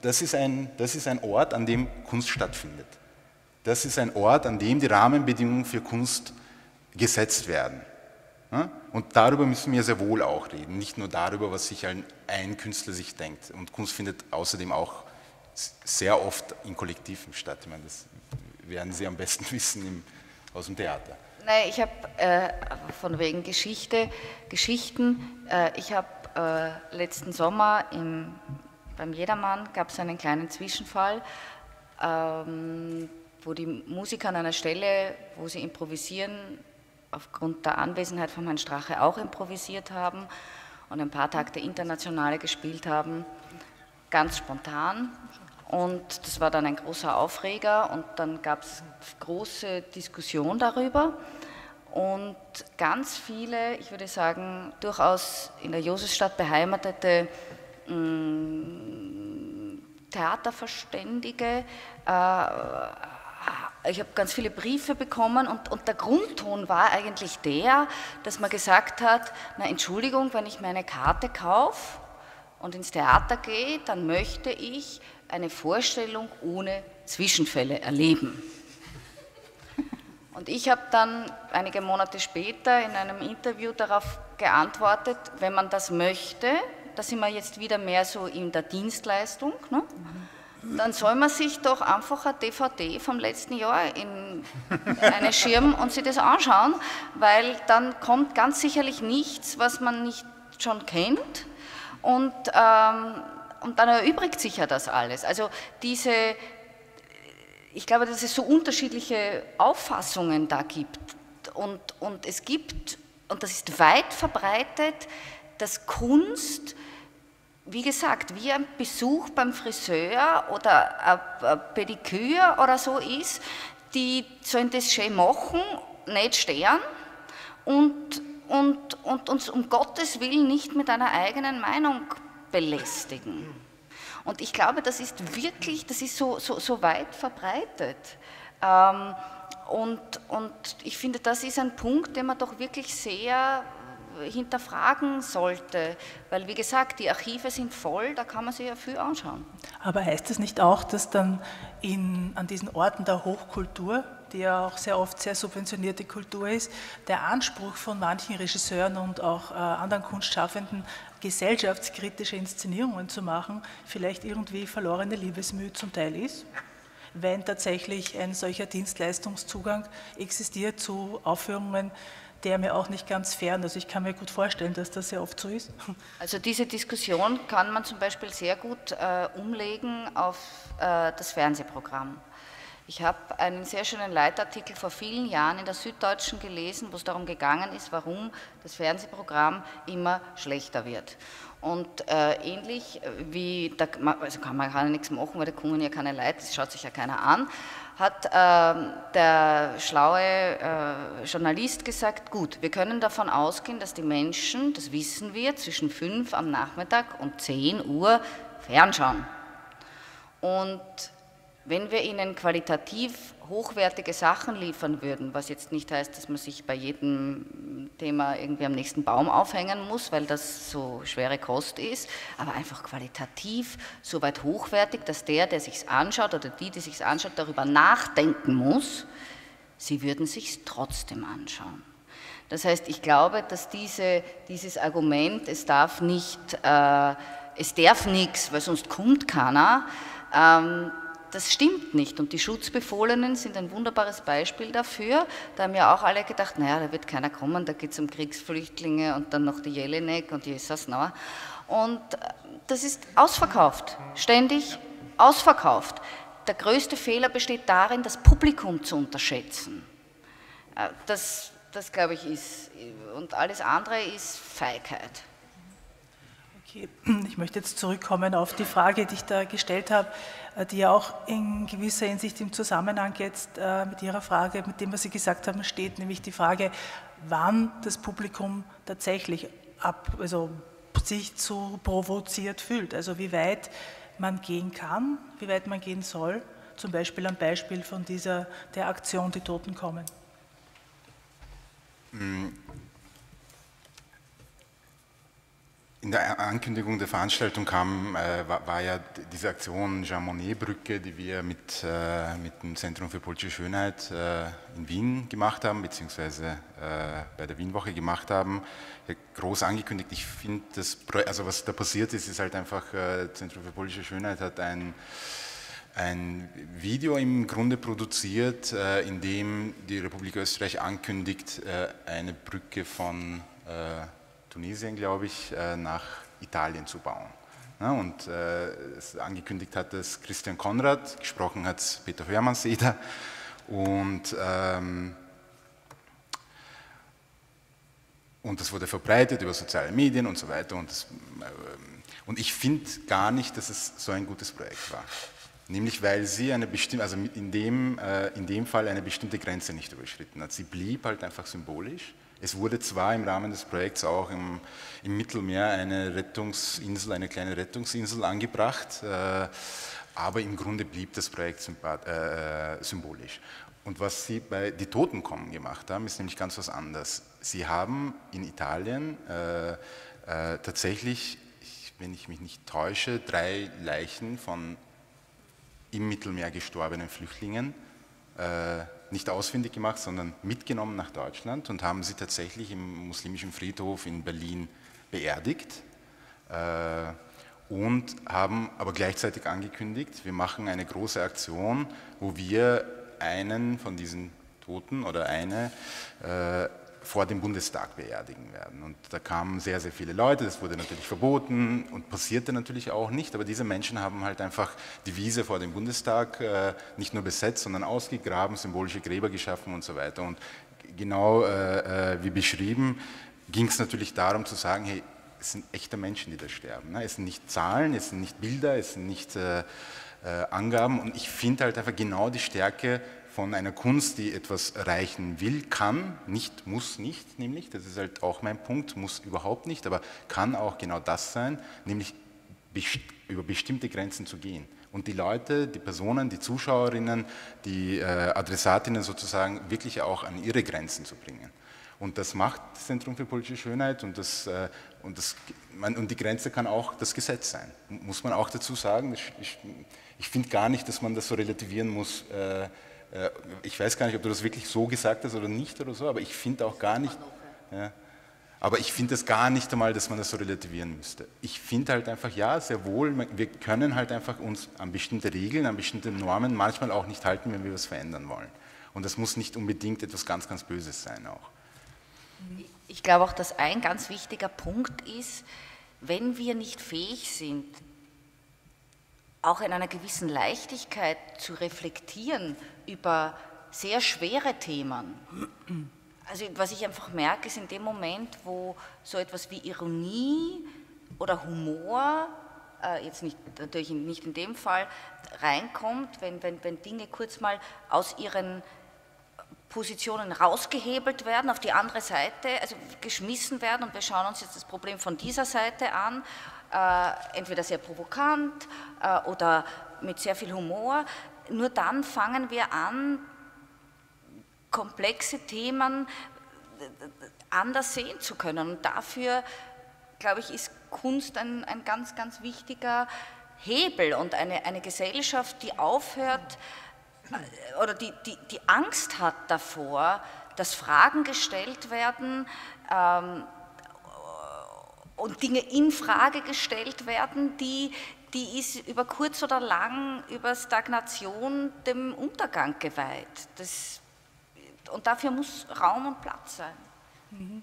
das ist ein Ort, an dem Kunst stattfindet. Das ist ein Ort, an dem die Rahmenbedingungen für Kunst gesetzt werden. Ja? Und darüber müssen wir sehr wohl auch reden, nicht nur darüber, was sich ein Künstler sich denkt. Und Kunst findet außerdem auch sehr oft in Kollektiven statt. Ich meine, das werden Sie am besten wissen aus dem Theater. Nein, ich habe von wegen Geschichten, ich habe letzten Sommer beim Jedermann gab es einen kleinen Zwischenfall, wo die Musiker an einer Stelle, wo sie improvisieren, aufgrund der Anwesenheit von Herrn Strache auch improvisiert haben und ein paar Takte Internationale gespielt haben, ganz spontan. Und das war dann ein großer Aufreger und dann gab es große Diskussion darüber und ganz viele, ich würde sagen, durchaus in der Josefstadt beheimatete Theaterverständige, ich habe ganz viele Briefe bekommen und der Grundton war eigentlich der, dass man gesagt hat, na Entschuldigung, wenn ich meine Karte kaufe und ins Theater gehe, dann möchte ich eine Vorstellung ohne Zwischenfälle erleben. Und ich habe dann einige Monate später in einem Interview darauf geantwortet, wenn man das möchte, da sind wir jetzt wieder mehr so in der Dienstleistung, ne? Dann soll man sich doch einfach eine DVD vom letzten Jahr in einen Schirm und sich das anschauen, weil dann kommt ganz sicherlich nichts, was man nicht schon kennt. Und und dann erübrigt sich ja das alles. Also diese, ich glaube, dass es so unterschiedliche Auffassungen da gibt und es gibt, und das ist weit verbreitet, dass Kunst, wie gesagt, wie ein Besuch beim Friseur oder eine Pediküre oder so ist, die sollen das schön machen, nicht stehen und uns um Gottes Willen nicht mit einer eigenen Meinung belästigen. Und ich glaube, das ist wirklich, das ist so weit verbreitet. Und ich finde, das ist ein Punkt, den man doch wirklich sehr hinterfragen sollte, weil wie gesagt, die Archive sind voll, da kann man sich ja viel anschauen. Aber heißt das nicht auch, dass dann an diesen Orten der Hochkultur, die ja auch sehr oft sehr subventionierte Kultur ist, der Anspruch von manchen Regisseuren und auch anderen Kunstschaffenden, gesellschaftskritische Inszenierungen zu machen, vielleicht irgendwie verlorene Liebesmühe zum Teil ist? Wenn tatsächlich ein solcher Dienstleistungszugang existiert zu Aufführungen, der mir auch nicht ganz fern, also ich kann mir gut vorstellen, dass das sehr oft so ist. Also diese Diskussion kann man zum Beispiel sehr gut umlegen auf das Fernsehprogramm. Ich habe einen sehr schönen Leitartikel vor vielen Jahren in der Süddeutschen gelesen, wo es darum gegangen ist, warum das Fernsehprogramm immer schlechter wird. Und ähnlich wie, also man kann ja nichts machen, weil da kommen ja keine Leute, das schaut sich ja keiner an, hat der schlaue Journalist gesagt, gut, wir können davon ausgehen, dass die Menschen, das wissen wir, zwischen 5 am Nachmittag und 10 Uhr fernschauen. Und wenn wir ihnen qualitativ hochwertige Sachen liefern würden, was jetzt nicht heißt, dass man sich bei jedem Thema irgendwie am nächsten Baum aufhängen muss, weil das so schwere Kost ist, aber einfach qualitativ so weit hochwertig, dass der sich's anschaut oder die sich's anschaut, darüber nachdenken muss, sie würden sich's trotzdem anschauen. Das heißt, ich glaube, dass dieses Argument, es darf nichts, weil sonst kommt keiner, das stimmt nicht und die Schutzbefohlenen sind ein wunderbares Beispiel dafür. Da haben ja auch alle gedacht, naja, da wird keiner kommen, da geht es um Kriegsflüchtlinge und dann noch die Jelinek und Jesasnauer. Und das ist ausverkauft, ständig ausverkauft. Der größte Fehler besteht darin, das Publikum zu unterschätzen. Das glaube ich, ist, und alles andere ist Feigheit. Ich möchte jetzt zurückkommen auf die Frage, die ich da gestellt habe, die ja auch in gewisser Hinsicht im Zusammenhang jetzt mit Ihrer Frage, mit dem, was Sie gesagt haben, steht, nämlich die Frage, wann das Publikum tatsächlich sich zu provoziert fühlt, also wie weit man gehen kann, wie weit man gehen soll, zum Beispiel am Beispiel von der Aktion Die Toten kommen. In der Ankündigung der Veranstaltung war ja diese Aktion Jean Monnet Brücke, die wir mit dem Zentrum für politische Schönheit in Wien gemacht haben, beziehungsweise bei der Wienwoche gemacht haben, ja, groß angekündigt. Ich finde, also was da passiert ist, ist halt einfach, Zentrum für politische Schönheit hat ein Video im Grunde produziert, in dem die Republik Österreich ankündigt, eine Brücke von Tunesien, glaube ich, nach Italien zu bauen. Ja, und angekündigt hat das Christian Konrad, gesprochen hat es Peter Hörmannseder und das wurde verbreitet über soziale Medien und so weiter und ich finde gar nicht, dass es so ein gutes Projekt war. Nämlich weil sie eine bestimmte, also in dem Fall eine bestimmte Grenze nicht überschritten hat. Sie blieb halt einfach symbolisch. Es wurde zwar im Rahmen des Projekts auch im Mittelmeer eine kleine Rettungsinsel angebracht, aber im Grunde blieb das Projekt symbolisch. Und was sie bei Die Toten kommen gemacht haben, ist nämlich ganz was anderes. Sie haben in Italien tatsächlich, wenn ich mich nicht täusche, 3 Leichen von im Mittelmeer gestorbenen Flüchtlingen nicht ausfindig gemacht, sondern mitgenommen nach Deutschland und haben sie tatsächlich im muslimischen Friedhof in Berlin beerdigt und haben aber gleichzeitig angekündigt, wir machen eine große Aktion, wo wir einen von diesen Toten oder eine vor dem Bundestag beerdigen werden. Und da kamen sehr, sehr viele Leute, das wurde natürlich verboten und passierte natürlich auch nicht, aber diese Menschen haben halt einfach die Wiese vor dem Bundestag nicht nur besetzt, sondern ausgegraben, symbolische Gräber geschaffen und so weiter. Und genau wie beschrieben, ging es natürlich darum zu sagen, hey, es sind echte Menschen, die da sterben. Ne? Es sind nicht Zahlen, es sind nicht Bilder, es sind nicht Angaben. Und ich finde halt einfach genau die Stärke von einer Kunst, die etwas erreichen will, kann, nicht, muss nicht, nämlich, das ist halt auch mein Punkt, muss überhaupt nicht, aber kann auch genau das sein, nämlich über bestimmte Grenzen zu gehen. Und die Leute, die Personen, die Zuschauerinnen, die Adressatinnen sozusagen wirklich auch an ihre Grenzen zu bringen. Und das macht das Zentrum für politische Schönheit und die Grenze kann auch das Gesetz sein. Muss man auch dazu sagen, ich finde gar nicht, dass man das so relativieren muss. Ich weiß gar nicht, ob du das wirklich so gesagt hast oder nicht oder so, aber ich finde auch gar nicht, ja, aber ich finde das gar nicht einmal, dass man das so relativieren müsste. Ich finde halt einfach, ja, sehr wohl, wir können halt einfach uns an bestimmte Regeln, an bestimmte Normen manchmal auch nicht halten, wenn wir was verändern wollen. Und das muss nicht unbedingt etwas ganz, ganz Böses sein auch. Ich glaube auch, dass ein ganz wichtiger Punkt ist, wenn wir nicht fähig sind, auch in einer gewissen Leichtigkeit zu reflektieren über sehr schwere Themen. Also was ich einfach merke, ist in dem Moment, wo so etwas wie Ironie oder Humor, jetzt nicht, natürlich nicht in dem Fall, reinkommt, wenn Dinge kurz mal aus ihren Positionen rausgehebelt werden, auf die andere Seite, also geschmissen werden, und wir schauen uns jetzt das Problem von dieser Seite an, entweder sehr provokant oder mit sehr viel Humor, nur dann fangen wir an, komplexe Themen anders sehen zu können. Und dafür, glaube ich, ist Kunst ein ganz, ganz wichtiger Hebel und eine Gesellschaft, die aufhört oder die Angst hat davor, dass Fragen gestellt werden, und Dinge in Frage gestellt werden, die ist über kurz oder lang, über Stagnation dem Untergang geweiht. Und dafür muss Raum und Platz sein.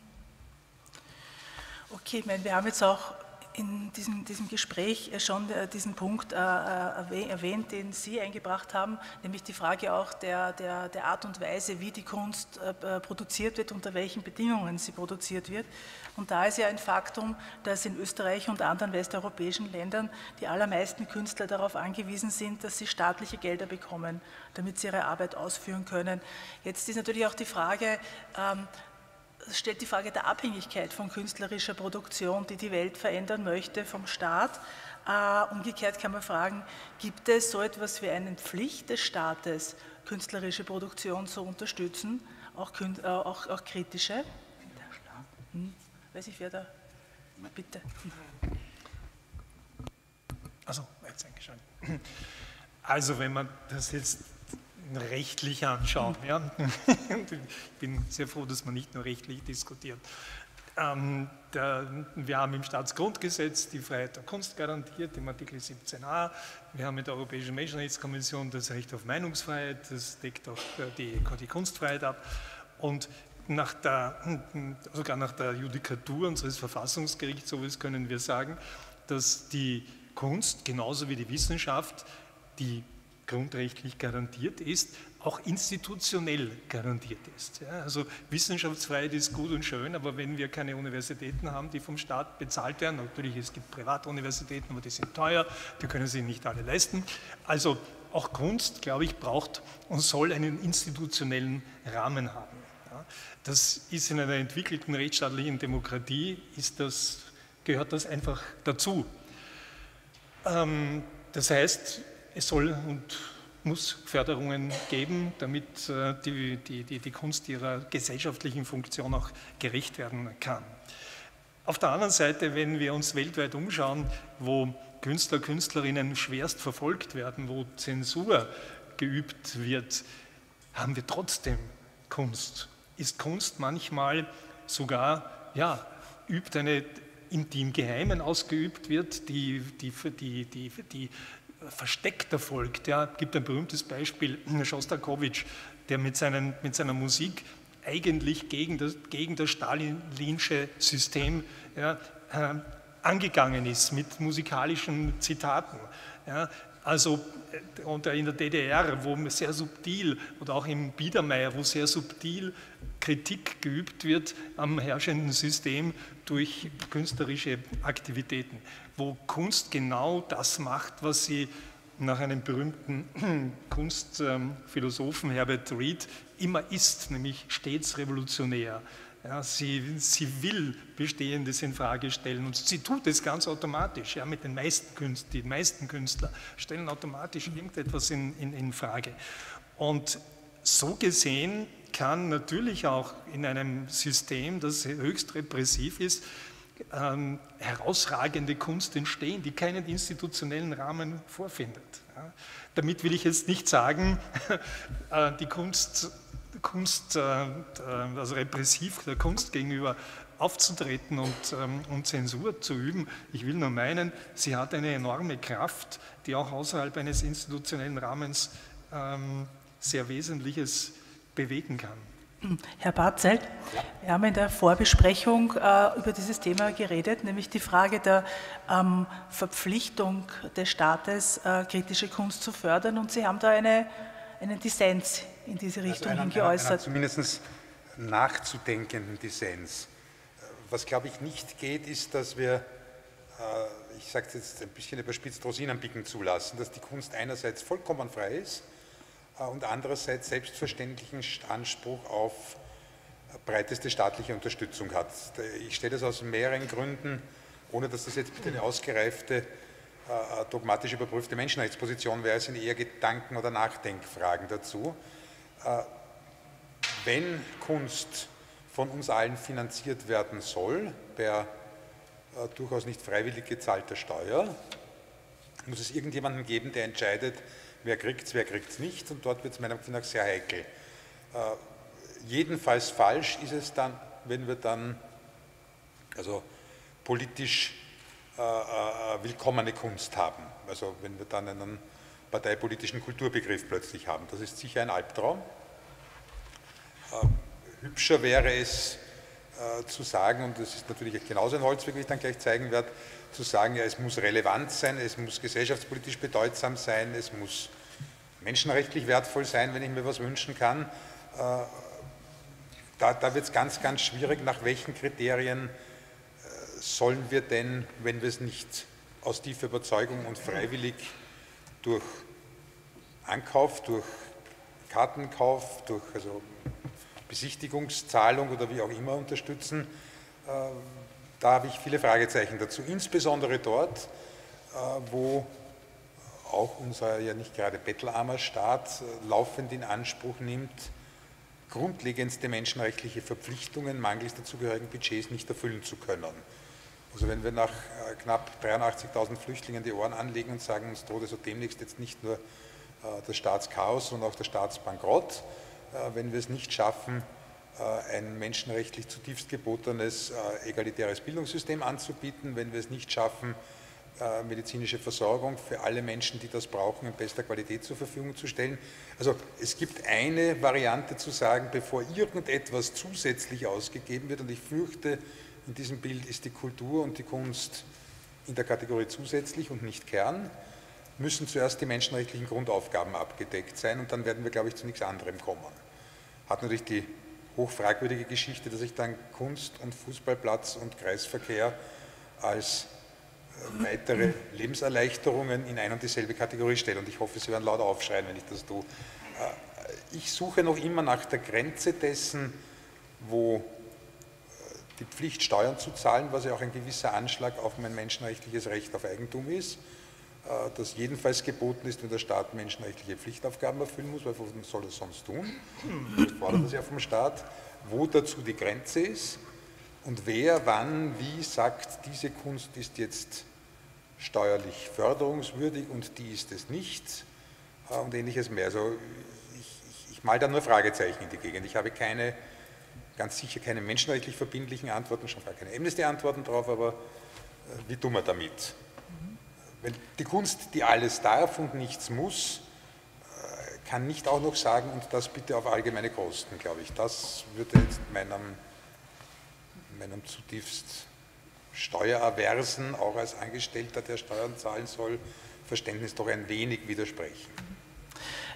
Okay, ich meine, wir haben jetzt auch in diesem Gespräch schon diesen Punkt erwähnt, den Sie eingebracht haben, nämlich die Frage auch der Art und Weise, wie die Kunst produziert wird, unter welchen Bedingungen sie produziert wird. Und da ist ja ein Faktum, dass in Österreich und anderen westeuropäischen Ländern die allermeisten Künstler darauf angewiesen sind, dass sie staatliche Gelder bekommen, damit sie ihre Arbeit ausführen können. Jetzt ist natürlich auch die Frage, stellt die Frage der Abhängigkeit von künstlerischer Produktion, die die Welt verändern möchte, vom Staat. Umgekehrt kann man fragen, gibt es so etwas wie eine Pflicht des Staates, künstlerische Produktion zu unterstützen, auch kritische? Weiß ich, wer da? Bitte. Also, jetzt eingeschaltet. Also, wenn man das jetzt rechtlich anschauen. Ja. Ich bin sehr froh, dass man nicht nur rechtlich diskutiert. Wir haben im Staatsgrundgesetz die Freiheit der Kunst garantiert, im Artikel 17a. Wir haben mit der Europäischen Menschenrechtskonvention das Recht auf Meinungsfreiheit, das deckt auch die Kunstfreiheit ab. Und sogar nach der Judikatur unseres Verfassungsgerichtshofes können wir sagen, dass die Kunst genauso wie die Wissenschaft, die grundrechtlich garantiert ist, auch institutionell garantiert ist. Ja, also Wissenschaftsfreiheit ist gut und schön, aber wenn wir keine Universitäten haben, die vom Staat bezahlt werden, natürlich, es gibt Privatuniversitäten, aber die sind teuer, die können sich nicht alle leisten. Also auch Kunst, glaube ich, braucht und soll einen institutionellen Rahmen haben. Ja, das ist in einer entwickelten rechtsstaatlichen Demokratie, gehört das einfach dazu. Das heißt, es soll und muss Förderungen geben, damit die Kunst ihrer gesellschaftlichen Funktion auch gerecht werden kann. Auf der anderen Seite, wenn wir uns weltweit umschauen, wo Künstler, Künstlerinnen schwerst verfolgt werden, wo Zensur geübt wird, haben wir trotzdem Kunst. Ist Kunst manchmal sogar, ja, übt eine, die im Geheimen ausgeübt wird, die versteckt erfolgt. Ja, gibt ein berühmtes Beispiel, Schostakowitsch, der mit seiner Musik eigentlich gegen das stalinische System angegangen ist mit musikalischen Zitaten. Ja, also und in der DDR, wo sehr subtil, oder auch im Biedermeier, wo sehr subtil Kritik geübt wird am herrschenden System durch künstlerische Aktivitäten, wo Kunst genau das macht, was sie nach einem berühmten Kunstphilosophen Herbert Read immer ist, nämlich stets revolutionär. Ja, sie will Bestehendes in Frage stellen und sie tut es ganz automatisch. Ja, mit den meisten Künstlern, die meisten Künstler stellen automatisch irgendetwas in Frage. Und so gesehen kann natürlich auch in einem System, das höchst repressiv ist, herausragende Kunst entstehen, die keinen institutionellen Rahmen vorfindet. Ja, damit will ich jetzt nicht sagen, die Kunst, also repressiv der Kunst gegenüber aufzutreten und Zensur zu üben. Ich will nur meinen, sie hat eine enorme Kraft, die auch außerhalb eines institutionellen Rahmens sehr Wesentliches bewegen kann. Herr Patzelt, wir haben in der Vorbesprechung über dieses Thema geredet, nämlich die Frage der Verpflichtung des Staates, kritische Kunst zu fördern, und Sie haben da einen Dissens in diese Richtung geäußert. Also zumindest nachzudenkenden Dissens. Was, glaube ich, nicht geht, ist, dass wir, ich sage es jetzt ein bisschen überspitzt, Rosinen picken zulassen, dass die Kunst einerseits vollkommen frei ist und andererseits selbstverständlichen Anspruch auf breiteste staatliche Unterstützung hat. Ich stelle das aus mehreren Gründen, ohne dass das jetzt bitte eine ausgereifte, dogmatisch überprüfte Menschenrechtsposition wäre, sind eher Gedanken- oder Nachdenkfragen dazu. Wenn Kunst von uns allen finanziert werden soll, per durchaus nicht freiwillig gezahlter Steuer, muss es irgendjemanden geben, der entscheidet, wer kriegt es nicht, und dort wird es meiner Meinung nach sehr heikel. Jedenfalls falsch ist es dann, wenn wir dann also politisch willkommene Kunst haben, also wenn wir dann einen parteipolitischen Kulturbegriff plötzlich haben. Das ist sicher ein Albtraum. Hübscher wäre es zu sagen, und das ist natürlich genauso ein Holzweg, wie ich dann gleich zeigen werde, zu sagen, ja, es muss relevant sein, es muss gesellschaftspolitisch bedeutsam sein, es muss menschenrechtlich wertvoll sein, wenn ich mir was wünschen kann. Da wird es ganz, ganz schwierig, nach welchen Kriterien sollen wir denn, wenn wir es nicht aus tiefer Überzeugung und freiwillig durch Ankauf, durch Kartenkauf, durch also Besichtigungszahlung oder wie auch immer unterstützen, da habe ich viele Fragezeichen dazu, insbesondere dort, wo auch unser ja nicht gerade bettelarmer Staat laufend in Anspruch nimmt, grundlegendste menschenrechtliche Verpflichtungen mangels dazugehörigen Budgets nicht erfüllen zu können. Also wenn wir nach knapp 83.000 Flüchtlingen die Ohren anlegen und sagen, uns droht also demnächst jetzt nicht nur das Staatschaos, sondern auch der Staatsbankrott, wenn wir es nicht schaffen, ein menschenrechtlich zutiefst gebotenes, egalitäres Bildungssystem anzubieten, wenn wir es nicht schaffen, medizinische Versorgung für alle Menschen, die das brauchen, in bester Qualität zur Verfügung zu stellen. Also es gibt eine Variante zu sagen, bevor irgendetwas zusätzlich ausgegeben wird, und ich fürchte, in diesem Bild ist die Kultur und die Kunst in der Kategorie zusätzlich und nicht Kern, müssen zuerst die menschenrechtlichen Grundaufgaben abgedeckt sein, und dann werden wir, glaube ich, zu nichts anderem kommen. Hat natürlich die hochfragwürdige Geschichte, dass ich dann Kunst und Fußballplatz und Kreisverkehr als weitere Lebenserleichterungen in ein und dieselbe Kategorie stelle, und ich hoffe, Sie werden laut aufschreien, wenn ich das tue. Ich suche noch immer nach der Grenze dessen, wo die Pflicht, Steuern zu zahlen, was ja auch ein gewisser Anschlag auf mein menschenrechtliches Recht auf Eigentum ist, das jedenfalls geboten ist, wenn der Staat menschenrechtliche Pflichtaufgaben erfüllen muss, weil man soll das sonst tun, das fordert das ja vom Staat, wo dazu die Grenze ist und wer, wann, wie sagt, diese Kunst ist jetzt steuerlich förderungswürdig und die ist es nicht und ähnliches mehr. Also ich male da nur Fragezeichen in die Gegend, ich habe keine, ganz sicher keine menschenrechtlich verbindlichen Antworten, schon gar keine Amnesty-Antworten drauf, aber wie tun wir damit? Weil die Kunst, die alles darf und nichts muss, kann nicht auch noch sagen, und das bitte auf allgemeine Kosten, glaube ich. Das würde jetzt meinem zutiefst steueraversen, auch als Angestellter, der Steuern zahlen soll, Verständnis doch ein wenig widersprechen.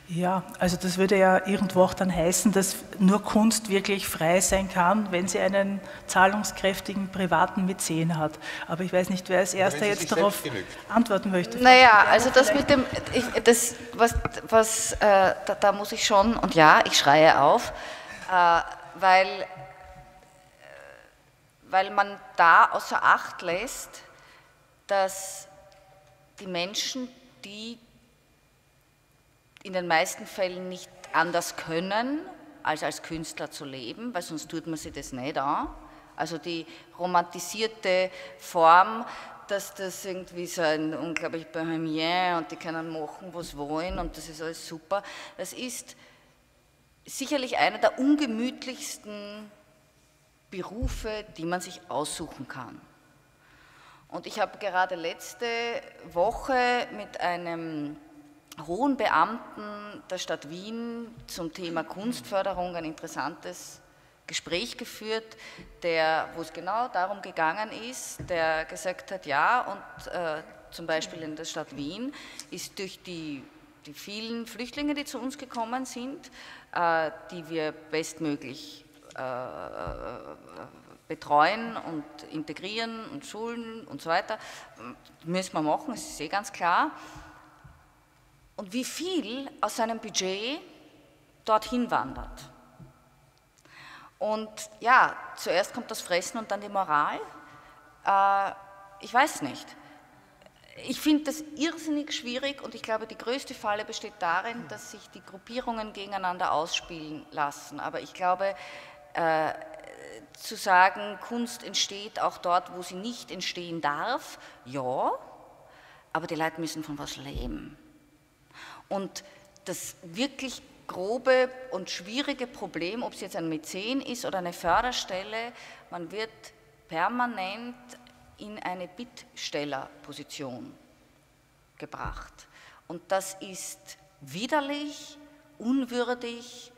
Ja, also das würde ja irgendwo auch dann heißen, dass nur Kunst wirklich frei sein kann, wenn sie einen zahlungskräftigen privaten Mäzen hat. Aber ich weiß nicht, wer als Erster jetzt darauf antworten möchte. Naja, also das mit dem, da muss ich schon, und ja, ich schreie auf, weil man da außer Acht lässt, dass die Menschen, die in den meisten Fällen nicht anders können, als Künstler zu leben, weil sonst tut man sich das nicht an. Also die romantisierte Form, dass das irgendwie so ein unglaublich Bohemien und die können machen, was wollen und das ist alles super, das ist sicherlich einer der ungemütlichsten Berufe, die man sich aussuchen kann. Und ich habe gerade letzte Woche mit einem hohen Beamten der Stadt Wien zum Thema Kunstförderung ein interessantes Gespräch geführt, wo es genau darum gegangen ist, der gesagt hat, ja, und zum Beispiel in der Stadt Wien ist durch die vielen Flüchtlinge, die zu uns gekommen sind, die wir bestmöglich betreuen und integrieren und schulen und so weiter, müssen wir machen, das ist eh ganz klar. Und wie viel aus seinem Budget dorthin wandert. Und ja, zuerst kommt das Fressen und dann die Moral. Ich weiß nicht. Ich finde das irrsinnig schwierig und ich glaube, die größte Falle besteht darin, dass sich die Gruppierungen gegeneinander ausspielen lassen. Aber ich glaube, zu sagen, Kunst entsteht auch dort, wo sie nicht entstehen darf, ja, aber die Leute müssen von was leben. Und das wirklich grobe und schwierige Problem, ob es jetzt ein Mäzen ist oder eine Förderstelle, man wird permanent in eine Bittstellerposition gebracht. Und das ist widerlich, unwürdig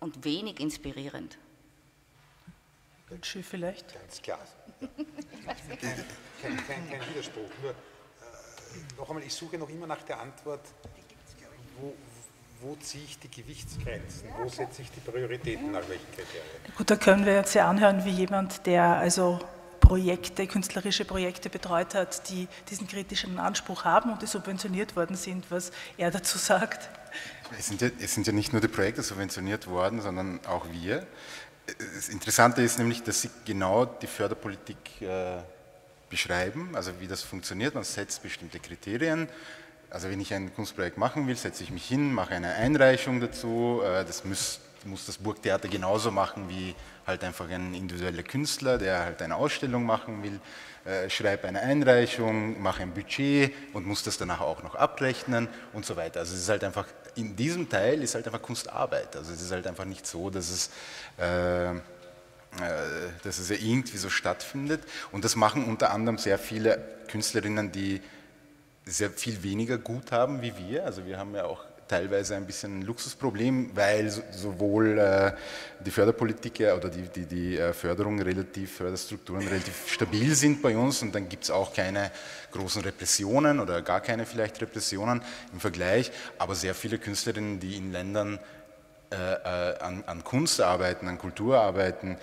und wenig inspirierend. Gülcü vielleicht? Ganz klar. Ja. Kein Widerspruch. Nur, noch einmal, ich suche noch immer nach der Antwort. Wo ziehe ich die Gewichtsgrenzen? Wo setze ich die Prioritäten? Nach welchen Kriterien? Gut, da können wir uns ja anhören, wie jemand, der also Projekte, künstlerische Projekte betreut hat, die diesen kritischen Anspruch haben und die subventioniert worden sind, was er dazu sagt. Es sind ja nicht nur die Projekte subventioniert worden, sondern auch wir. Das Interessante ist nämlich, dass sie genau die Förderpolitik beschreiben, also wie das funktioniert. Man setzt bestimmte Kriterien. Also wenn ich ein Kunstprojekt machen will, setze ich mich hin, mache eine Einreichung dazu. Das muss das Burgtheater genauso machen wie halt einfach ein individueller Künstler, der halt eine Ausstellung machen will. Schreibe eine Einreichung, mache ein Budget und muss das danach auch noch abrechnen und so weiter. Also es ist halt einfach, in diesem Teil ist halt einfach Kunstarbeit. Also es ist halt einfach nicht so, dass es ja irgendwie so stattfindet. Und das machen unter anderem sehr viele Künstlerinnen, die sehr viel weniger gut haben wie wir. Also wir haben ja auch teilweise ein bisschen ein Luxusproblem, weil sowohl die Förderpolitik oder die Förderstrukturen relativ stabil sind bei uns und dann gibt es auch keine großen Repressionen oder gar keine vielleicht Repressionen im Vergleich, aber sehr viele Künstlerinnen, die in Ländern an Kunst arbeiten, an Kultur arbeiten,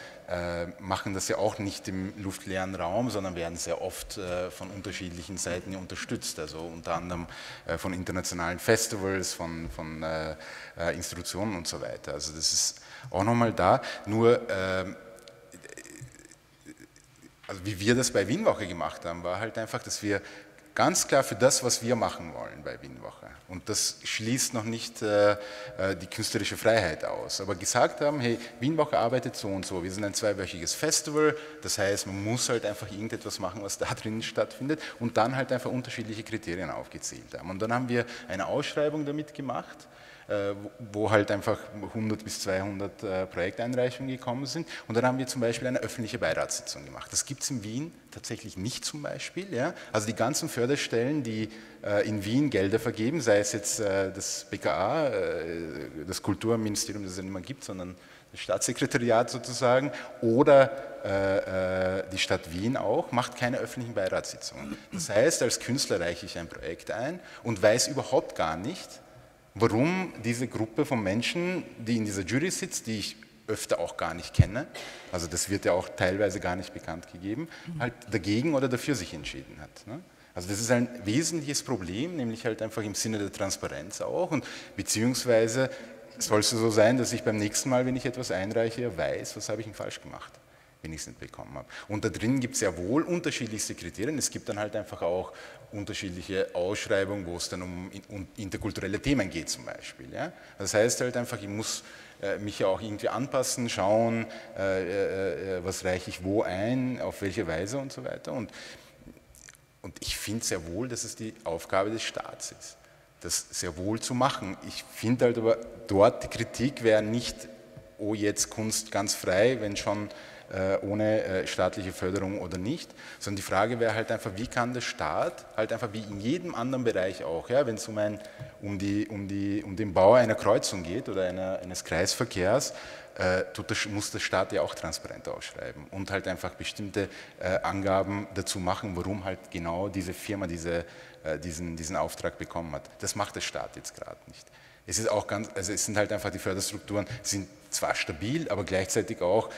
machen das ja auch nicht im luftleeren Raum, sondern werden sehr oft von unterschiedlichen Seiten unterstützt, also unter anderem von internationalen Festivals, von Institutionen und so weiter. Also das ist auch nochmal da, nur also wie wir das bei Wienwoche gemacht haben, war halt einfach, dass wir ganz klar für das, was wir machen wollen bei Wienwoche. Und das schließt noch nicht die künstlerische Freiheit aus. Aber gesagt haben, hey, Wienwoche arbeitet so und so. Wir sind ein zweiwöchiges Festival. Das heißt, man muss halt einfach irgendetwas machen, was da drin stattfindet. Und dann halt einfach unterschiedliche Kriterien aufgezählt haben. Und dann haben wir eine Ausschreibung damit gemacht. wo halt einfach 100 bis 200 Projekteinreichungen gekommen sind. Und dann haben wir zum Beispiel eine öffentliche Beiratssitzung gemacht. Das gibt es in Wien tatsächlich nicht zum Beispiel. Ja? Also die ganzen Förderstellen, die in Wien Gelder vergeben, sei es jetzt das BKA, das Kulturministerium, das es nicht mehr gibt, sondern das Staatssekretariat sozusagen, oder die Stadt Wien auch, macht keine öffentlichen Beiratssitzungen. Das heißt, als Künstler reiche ich ein Projekt ein und weiß überhaupt gar nicht, warum diese Gruppe von Menschen, die in dieser Jury sitzt, die ich öfter auch gar nicht kenne, also das wird ja auch teilweise gar nicht bekannt gegeben, halt dagegen oder dafür sich entschieden hat, ne? Also das ist ein wesentliches Problem, nämlich halt einfach im Sinne der Transparenz auch, und beziehungsweise soll es so sein, dass ich beim nächsten Mal, wenn ich etwas einreiche, weiß, was habe ich denn falsch gemacht, wenn ich es nicht bekommen habe. Und da drin gibt es ja wohl unterschiedlichste Kriterien. Es gibt dann halt einfach auch unterschiedliche Ausschreibungen, wo es dann um interkulturelle Themen geht zum Beispiel. Ja? Das heißt halt einfach, ich muss mich ja auch irgendwie anpassen, schauen, was reiche ich wo ein, auf welche Weise und so weiter. Und ich finde sehr wohl, dass es die Aufgabe des Staats ist, das sehr wohl zu machen. Ich finde halt aber, dort die Kritik wäre nicht, oh jetzt Kunst ganz frei, wenn schon ohne staatliche Förderung oder nicht, sondern die Frage wäre halt einfach, wie kann der Staat, halt einfach wie in jedem anderen Bereich auch, ja, wenn es um den Bau einer Kreuzung geht oder eines Kreisverkehrs, muss der Staat ja auch transparent ausschreiben und halt einfach bestimmte Angaben dazu machen, warum halt genau diese Firma diesen Auftrag bekommen hat. Das macht der Staat jetzt gerade nicht. Es ist auch ganz, also es sind halt einfach die Förderstrukturen, sind zwar stabil, aber gleichzeitig auch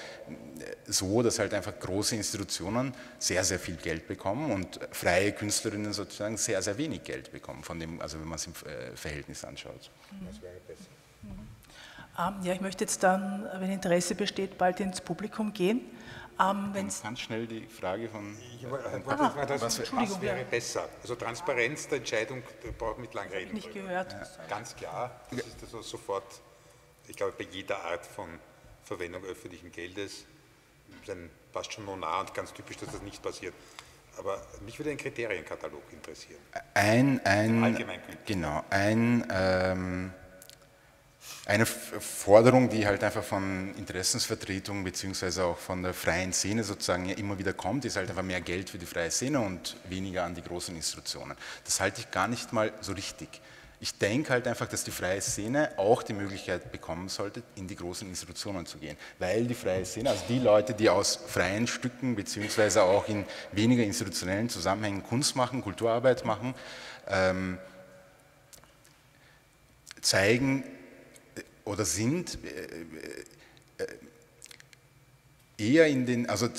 so, dass halt einfach große Institutionen sehr, sehr viel Geld bekommen und freie Künstlerinnen sozusagen sehr, sehr wenig Geld bekommen, von dem, also wenn man es im Verhältnis anschaut. Das wäre besser. Ja, ich möchte jetzt dann, wenn Interesse besteht, bald ins Publikum gehen. Ganz schnell die Frage von... Was wäre besser? Also Transparenz der Entscheidung, da braucht man nicht lang reden. Nicht gehört. Ja. Ganz klar, das ist also sofort, ich glaube, bei jeder Art von Verwendung öffentlichen Geldes, passt schon nah und ganz typisch, dass das nicht passiert. Aber mich würde ein Kriterienkatalog interessieren. Eine Forderung, die halt einfach von Interessensvertretungen beziehungsweise auch von der freien Szene sozusagen ja immer wieder kommt, ist halt einfach mehr Geld für die freie Szene und weniger an die großen Institutionen. Das halte ich gar nicht mal so richtig. Ich denke halt einfach, dass die freie Szene auch die Möglichkeit bekommen sollte, in die großen Institutionen zu gehen, weil die freie Szene, also die Leute, die aus freien Stücken beziehungsweise auch in weniger institutionellen Zusammenhängen Kunst machen, Kulturarbeit machen, zeigen oder sind eher in den, also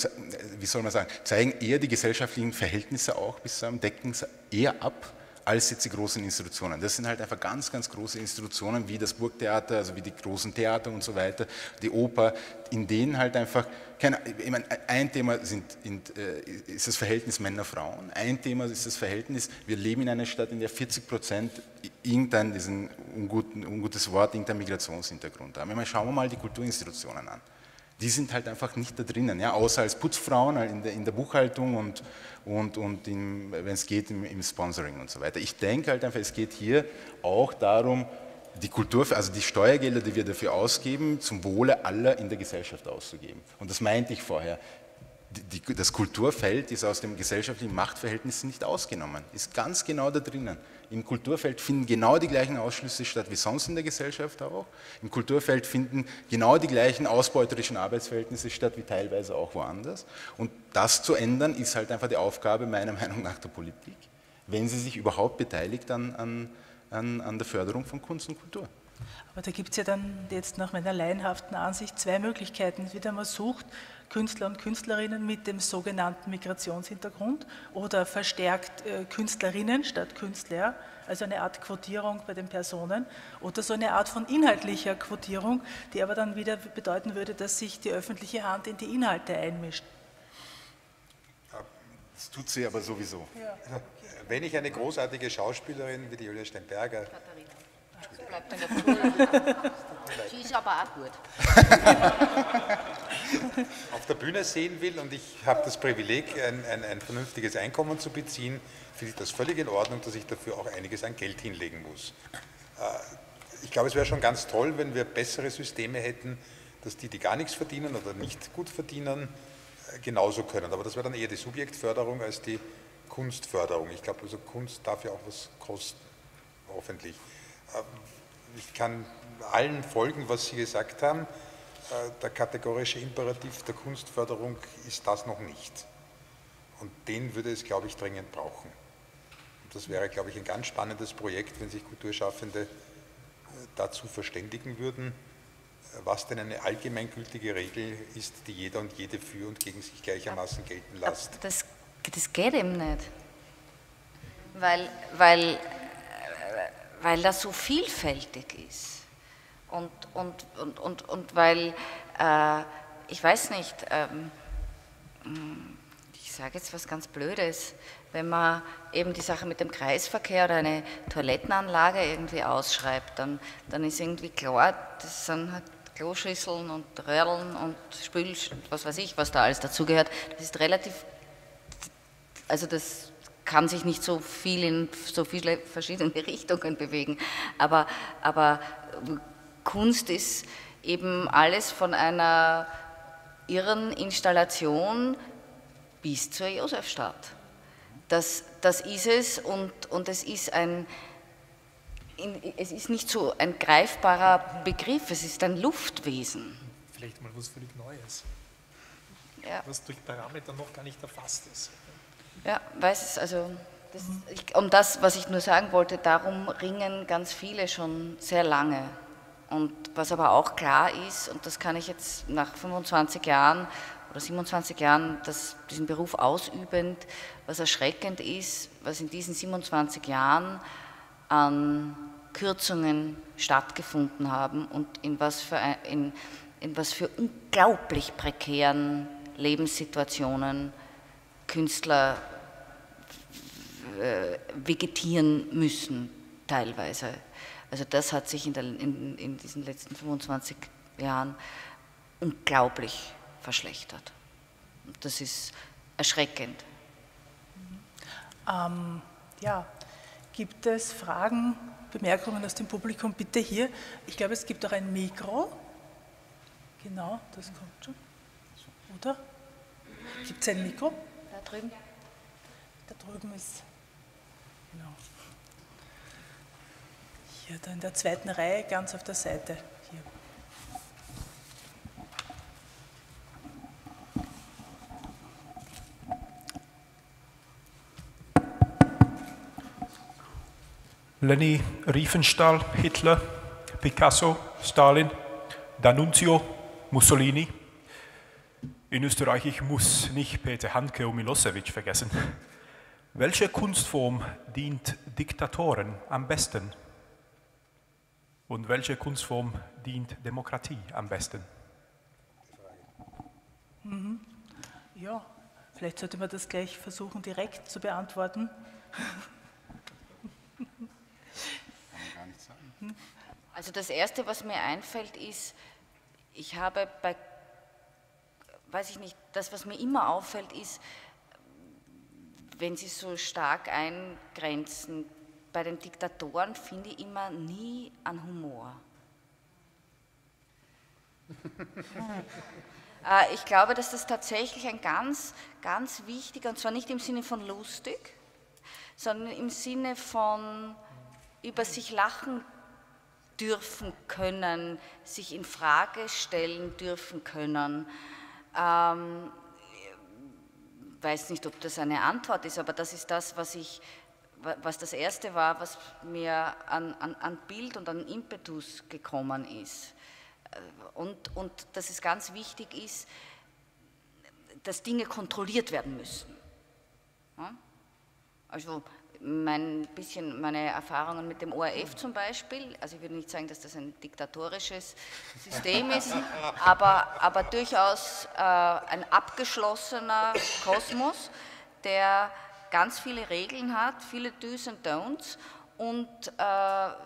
wie soll man sagen, zeigen eher die gesellschaftlichen Verhältnisse auch bis zu einem Decken eher ab, als jetzt die großen Institutionen. Das sind halt einfach ganz, ganz große Institutionen wie das Burgtheater, also wie die großen Theater und so weiter, die Oper, in denen halt einfach, ich meine, ein Thema ist das Verhältnis Männer-Frauen, ein Thema ist das Verhältnis, wir leben in einer Stadt, in der 40% irgendein, diesen ungutes Wort, irgendein Migrationshintergrund haben. Ich meine, schauen wir mal die Kulturinstitutionen an. Die sind halt einfach nicht da drinnen, ja, außer als Putzfrauen in der Buchhaltung und wenn es geht, im Sponsoring und so weiter. Ich denke halt einfach, es geht hier auch darum, die Kultur, also die Steuergelder, die wir dafür ausgeben, zum Wohle aller in der Gesellschaft auszugeben. Und das meinte ich vorher. Das Kulturfeld ist aus dem gesellschaftlichen Machtverhältnis nicht ausgenommen, ist ganz genau da drinnen. Im Kulturfeld finden genau die gleichen Ausschlüsse statt wie sonst in der Gesellschaft auch. Im Kulturfeld finden genau die gleichen ausbeuterischen Arbeitsverhältnisse statt wie teilweise auch woanders. Und das zu ändern, ist halt einfach die Aufgabe meiner Meinung nach der Politik, wenn sie sich überhaupt beteiligt an der Förderung von Kunst und Kultur. Aber da gibt es ja dann jetzt nach meiner laienhaften Ansicht zwei Möglichkeiten. Entweder man sucht Künstler und Künstlerinnen mit dem sogenannten Migrationshintergrund oder verstärkt Künstlerinnen statt Künstler, also eine Art Quotierung bei den Personen oder so eine Art von inhaltlicher Quotierung, die aber dann wieder bedeuten würde, dass sich die öffentliche Hand in die Inhalte einmischt. Das tut sie aber sowieso. Ja. Okay. Wenn ich eine großartige Schauspielerin wie die Julia Stemberger... Sie ist aber auch gut. Auf der Bühne sehen will und ich habe das Privileg, ein vernünftiges Einkommen zu beziehen, finde ich das völlig in Ordnung, dass ich dafür auch einiges an Geld hinlegen muss. ich glaube, es wäre schon ganz toll, wenn wir bessere Systeme hätten, dass die, die gar nichts verdienen oder nicht gut verdienen, genauso können. Aber das wäre dann eher die Subjektförderung als die Kunstförderung. Ich glaube, also Kunst darf ja auch was kosten, hoffentlich. Ich kann allen folgen, was Sie gesagt haben. Der kategorische Imperativ der Kunstförderung ist das noch nicht. Und den würde es, glaube ich, dringend brauchen. Und das wäre, glaube ich, ein ganz spannendes Projekt, wenn sich Kulturschaffende dazu verständigen würden, was denn eine allgemeingültige Regel ist, die jeder und jede für und gegen sich gleichermaßen gelten lässt. Das geht eben nicht, weil das so vielfältig ist. Und weil, ich weiß nicht, ich sage jetzt was ganz Blödes, wenn man eben die Sache mit dem Kreisverkehr oder eine Toilettenanlage irgendwie ausschreibt, dann ist irgendwie klar, das sind halt Kloschüsseln und Röhrln und Spül, was weiß ich, was da alles dazugehört. Das ist relativ, also das kann sich nicht so viel in so viele verschiedene Richtungen bewegen, aber Kunst ist eben alles von einer irren Installation bis zur Josefstadt. Das ist es und es ist nicht so ein greifbarer Begriff, es ist ein Luftwesen. Vielleicht mal was völlig Neues, ja, was durch Parameter noch gar nicht erfasst ist. Ja, weiß es, also um das, was ich nur sagen wollte, darum ringen ganz viele schon sehr lange. Und was aber auch klar ist, und das kann ich jetzt nach 25 Jahren oder 27 Jahren diesen Beruf ausübend, was erschreckend ist, was in diesen 27 Jahren an Kürzungen stattgefunden haben und in was für unglaublich prekären Lebenssituationen Künstler vegetieren müssen, teilweise. Also das hat sich in diesen letzten 25 Jahren unglaublich verschlechtert. Das ist erschreckend. Ja, gibt es Fragen, Bemerkungen aus dem Publikum? Bitte hier. Ich glaube, es gibt auch ein Mikro. Genau, das kommt schon. Oder? Gibt es ein Mikro? Da drüben. Da drüben ist... Genau. Hier, da in der zweiten Reihe, ganz auf der Seite. Hier. Leni Riefenstahl, Hitler, Picasso, Stalin, D'Annunzio, Mussolini. In Österreich, ich muss nicht Peter Handke und Milosevic vergessen. Welche Kunstform dient Diktatoren am besten? Und welche Kunstform dient Demokratie am besten? Mhm. Ja, vielleicht sollte man das gleich versuchen, direkt zu beantworten. Kann man gar nicht sagen. Also das Erste, was mir einfällt, ist, ich habe bei, weiß ich nicht, das, was mir immer auffällt, ist, wenn Sie so stark eingrenzen, bei den Diktatoren finde ich immer nie an Humor. Ich glaube, dass das tatsächlich ein ganz, ganz wichtiger, und zwar nicht im Sinne von lustig, sondern im Sinne von über sich lachen dürfen können, sich in Frage stellen dürfen können. Ich weiß nicht, ob das eine Antwort ist, aber das ist das, was das Erste war, was mir an Bild und an Impetus gekommen ist. Und dass es ganz wichtig ist, dass Dinge kontrolliert werden müssen. Also meine Erfahrungen mit dem ORF zum Beispiel, also ich würde nicht sagen, dass das ein diktatorisches System ist, aber durchaus ein abgeschlossener Kosmos, der ganz viele Regeln hat, viele Do's und Don'ts, und da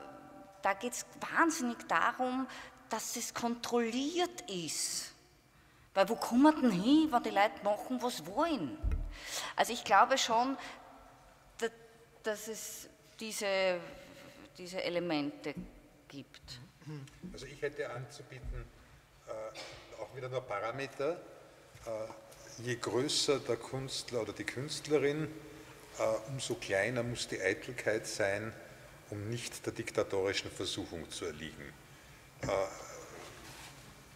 geht es wahnsinnig darum, dass es kontrolliert ist. Weil wo kommen wir denn hin, wenn die Leute machen, was wollen? Also ich glaube schon, dass es diese Elemente gibt. Also ich hätte anzubieten, auch wieder nur Parameter, je größer der Künstler oder die Künstlerin, umso kleiner muss die Eitelkeit sein, um nicht der diktatorischen Versuchung zu erliegen.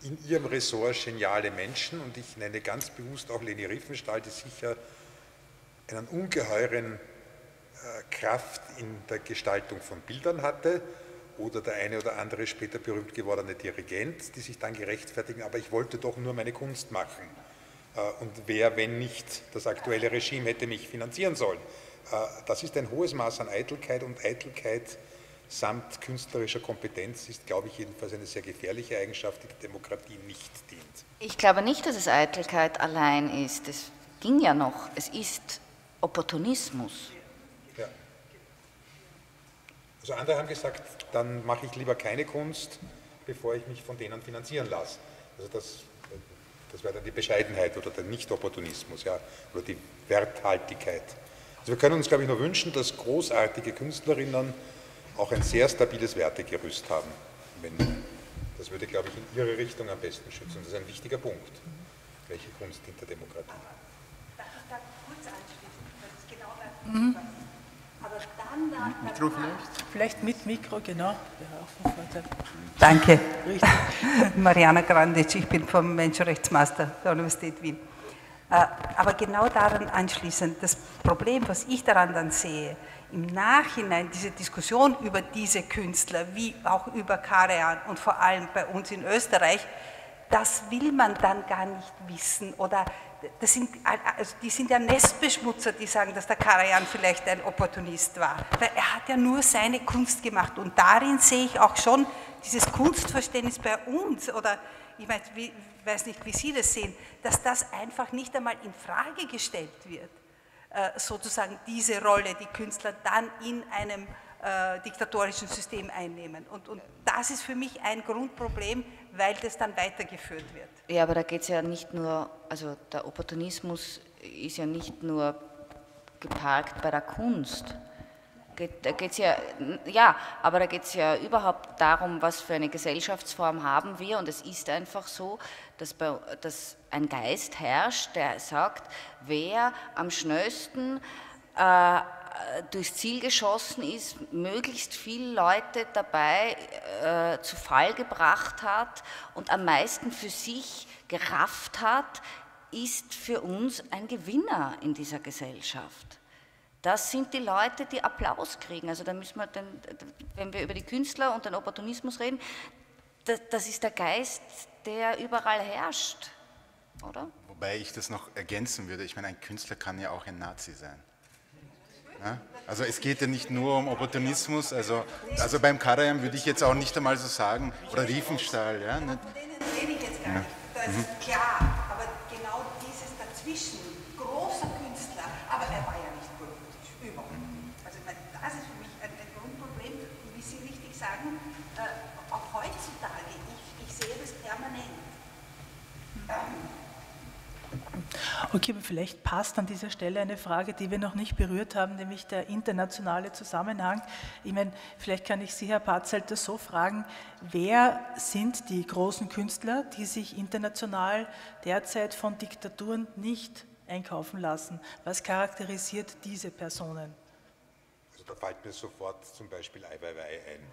In ihrem Ressort geniale Menschen, und ich nenne ganz bewusst auch Leni Riefenstahl, die sicher einen ungeheuren Kraft in der Gestaltung von Bildern hatte, oder der eine oder andere später berühmt gewordene Dirigent, die sich dann gerechtfertigen, aber ich wollte doch nur meine Kunst machen. Und wer, wenn nicht das aktuelle Regime, hätte mich finanzieren sollen. Das ist ein hohes Maß an Eitelkeit, und Eitelkeit samt künstlerischer Kompetenz ist, glaube ich, jedenfalls eine sehr gefährliche Eigenschaft, die der Demokratie nicht dient. Ich glaube nicht, dass es Eitelkeit allein ist. Es ging ja noch. Es ist Opportunismus. Ja. Also andere haben gesagt, dann mache ich lieber keine Kunst, bevor ich mich von denen finanzieren lasse. Also das wäre dann die Bescheidenheit oder der Nicht-Opportunismus, ja, oder die Werthaltigkeit. Also wir können uns, glaube ich, nur wünschen, dass großartige Künstlerinnen auch ein sehr stabiles Wertegerüst haben. Das würde, glaube ich, in ihre Richtung am besten schützen. Das ist ein wichtiger Punkt, welche Kunst hinter Demokratie. Darf ich da kurz anschließen? Das ist genau das, aber vielleicht mit Mikro, genau. Danke. Richtig. Mariana Granditsch, ich bin vom Menschenrechtsmaster der Universität Wien. Aber genau daran anschließend, das Problem, was ich daran dann sehe, im Nachhinein diese Diskussion über diese Künstler, wie auch über Karajan und vor allem bei uns in Österreich, das will man dann gar nicht wissen. Oder das sind, also die sind ja Nestbeschmutzer, die sagen, dass der Karajan vielleicht ein Opportunist war. Weil er hat ja nur seine Kunst gemacht, und darin sehe ich auch schon dieses Kunstverständnis bei uns, oder ich weiß nicht, wie Sie das sehen, dass das einfach nicht einmal in Frage gestellt wird, sozusagen diese Rolle, die Künstler dann in einem diktatorischen System einnehmen. Und das ist für mich ein Grundproblem, weil das dann weitergeführt wird. Ja, aber da geht es ja nicht nur, also der Opportunismus ist ja nicht nur geparkt bei der Kunst. Da geht's ja, aber da geht es ja überhaupt darum, was für eine Gesellschaftsform haben wir, und es ist einfach so, dass ein Geist herrscht, der sagt, wer am schnellsten durchs Ziel geschossen ist, möglichst viele Leute dabei zu Fall gebracht hat und am meisten für sich gerafft hat, ist für uns ein Gewinner in dieser Gesellschaft. Das sind die Leute, die Applaus kriegen. Also da müssen wir, wenn wir über die Künstler und den Opportunismus reden, das ist der Geist, der überall herrscht, oder? Wobei ich das noch ergänzen würde. Ich meine, ein Künstler kann ja auch ein Nazi sein. Ja? Also es geht ja nicht nur um Opportunismus. Also beim Karajan würde ich jetzt auch nicht einmal so sagen, oder Riefenstahl. Ja? Nicht? Denen rede ich jetzt gar nicht. Das ist klar. Aber genau dieses dazwischen, großer Künstler, aber er war ja nicht. Das ist für mich ein Grundproblem, und wie Sie richtig sagen, auch heutzutage, ich sehe das permanent. Okay, vielleicht passt an dieser Stelle eine Frage, die wir noch nicht berührt haben, nämlich der internationale Zusammenhang. Ich meine, vielleicht kann ich Sie, Herr Patzelt, das so fragen, wer sind die großen Künstler, die sich international derzeit von Diktaturen nicht einkaufen lassen? Was charakterisiert diese Personen? Da fällt mir sofort zum Beispiel Ai Weiwei ein.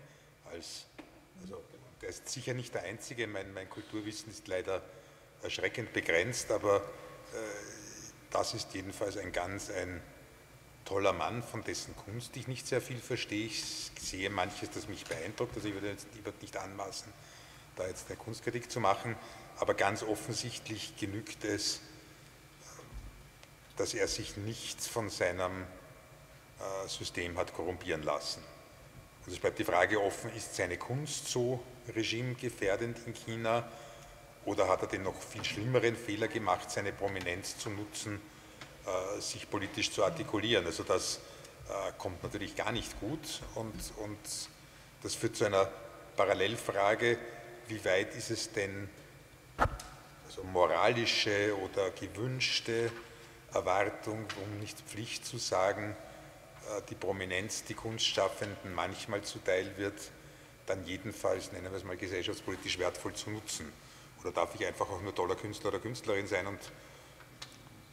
Der ist sicher nicht der Einzige, mein Kulturwissen ist leider erschreckend begrenzt, aber das ist jedenfalls ein toller Mann, von dessen Kunst ich nicht sehr viel verstehe. Ich sehe manches, das mich beeindruckt, also ich würde jetzt nicht anmaßen, da jetzt eine Kunstkritik zu machen, aber ganz offensichtlich genügt es, dass er sich nichts von seinem System hat korrumpieren lassen. Also es bleibt die Frage offen, ist seine Kunst so regimegefährdend in China, oder hat er den noch viel schlimmeren Fehler gemacht, seine Prominenz zu nutzen, sich politisch zu artikulieren. Also das kommt natürlich gar nicht gut, und das führt zu einer Parallelfrage, wie weit ist es denn, also moralische oder gewünschte Erwartung, um nicht Pflicht zu sagen, die Prominenz, die Kunstschaffenden manchmal zuteil wird, dann jedenfalls, nennen wir es mal, gesellschaftspolitisch wertvoll zu nutzen. Oder darf ich einfach auch nur toller Künstler oder Künstlerin sein und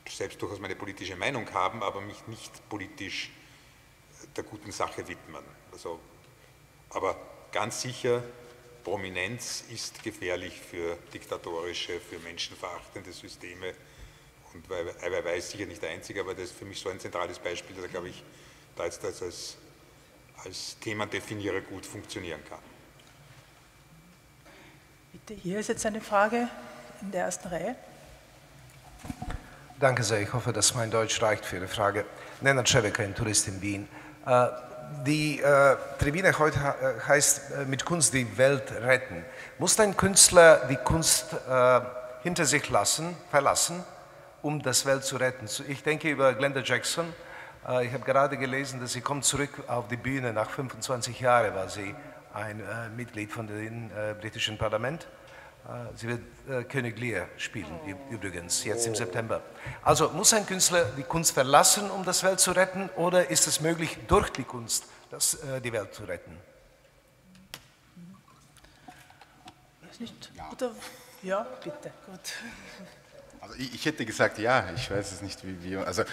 selbst durchaus meine politische Meinung haben, aber mich nicht politisch der guten Sache widmen. Also, aber ganz sicher, Prominenz ist gefährlich für diktatorische, für menschenverachtende Systeme. Und Ai Weiwei ist sicher nicht der Einzige, aber das ist für mich so ein zentrales Beispiel, dass er, glaube ich, da jetzt das als Themendefiniere gut funktionieren kann. Bitte, hier ist jetzt eine Frage in der ersten Reihe. Danke sehr, ich hoffe, dass mein Deutsch reicht für Ihre Frage. Nenad Ceveca, ein Tourist in Wien. Die Tribüne heute heißt mit Kunst die Welt retten. Muss ein Künstler die Kunst hinter sich verlassen, um das Welt zu retten? Ich denke über Glenda Jackson. Ich habe gerade gelesen, dass sie kommt zurück auf die Bühne. Nach 25 Jahren war sie ein Mitglied von dem britischen Parlament. Sie wird König Lear spielen, übrigens, jetzt im September. Also muss ein Künstler die Kunst verlassen, um das Welt zu retten, oder ist es möglich, durch die Kunst die Welt zu retten? Ist nicht? Ja. Ja, bitte. Gut. Also ich hätte gesagt, ja, ich weiß es nicht, wie also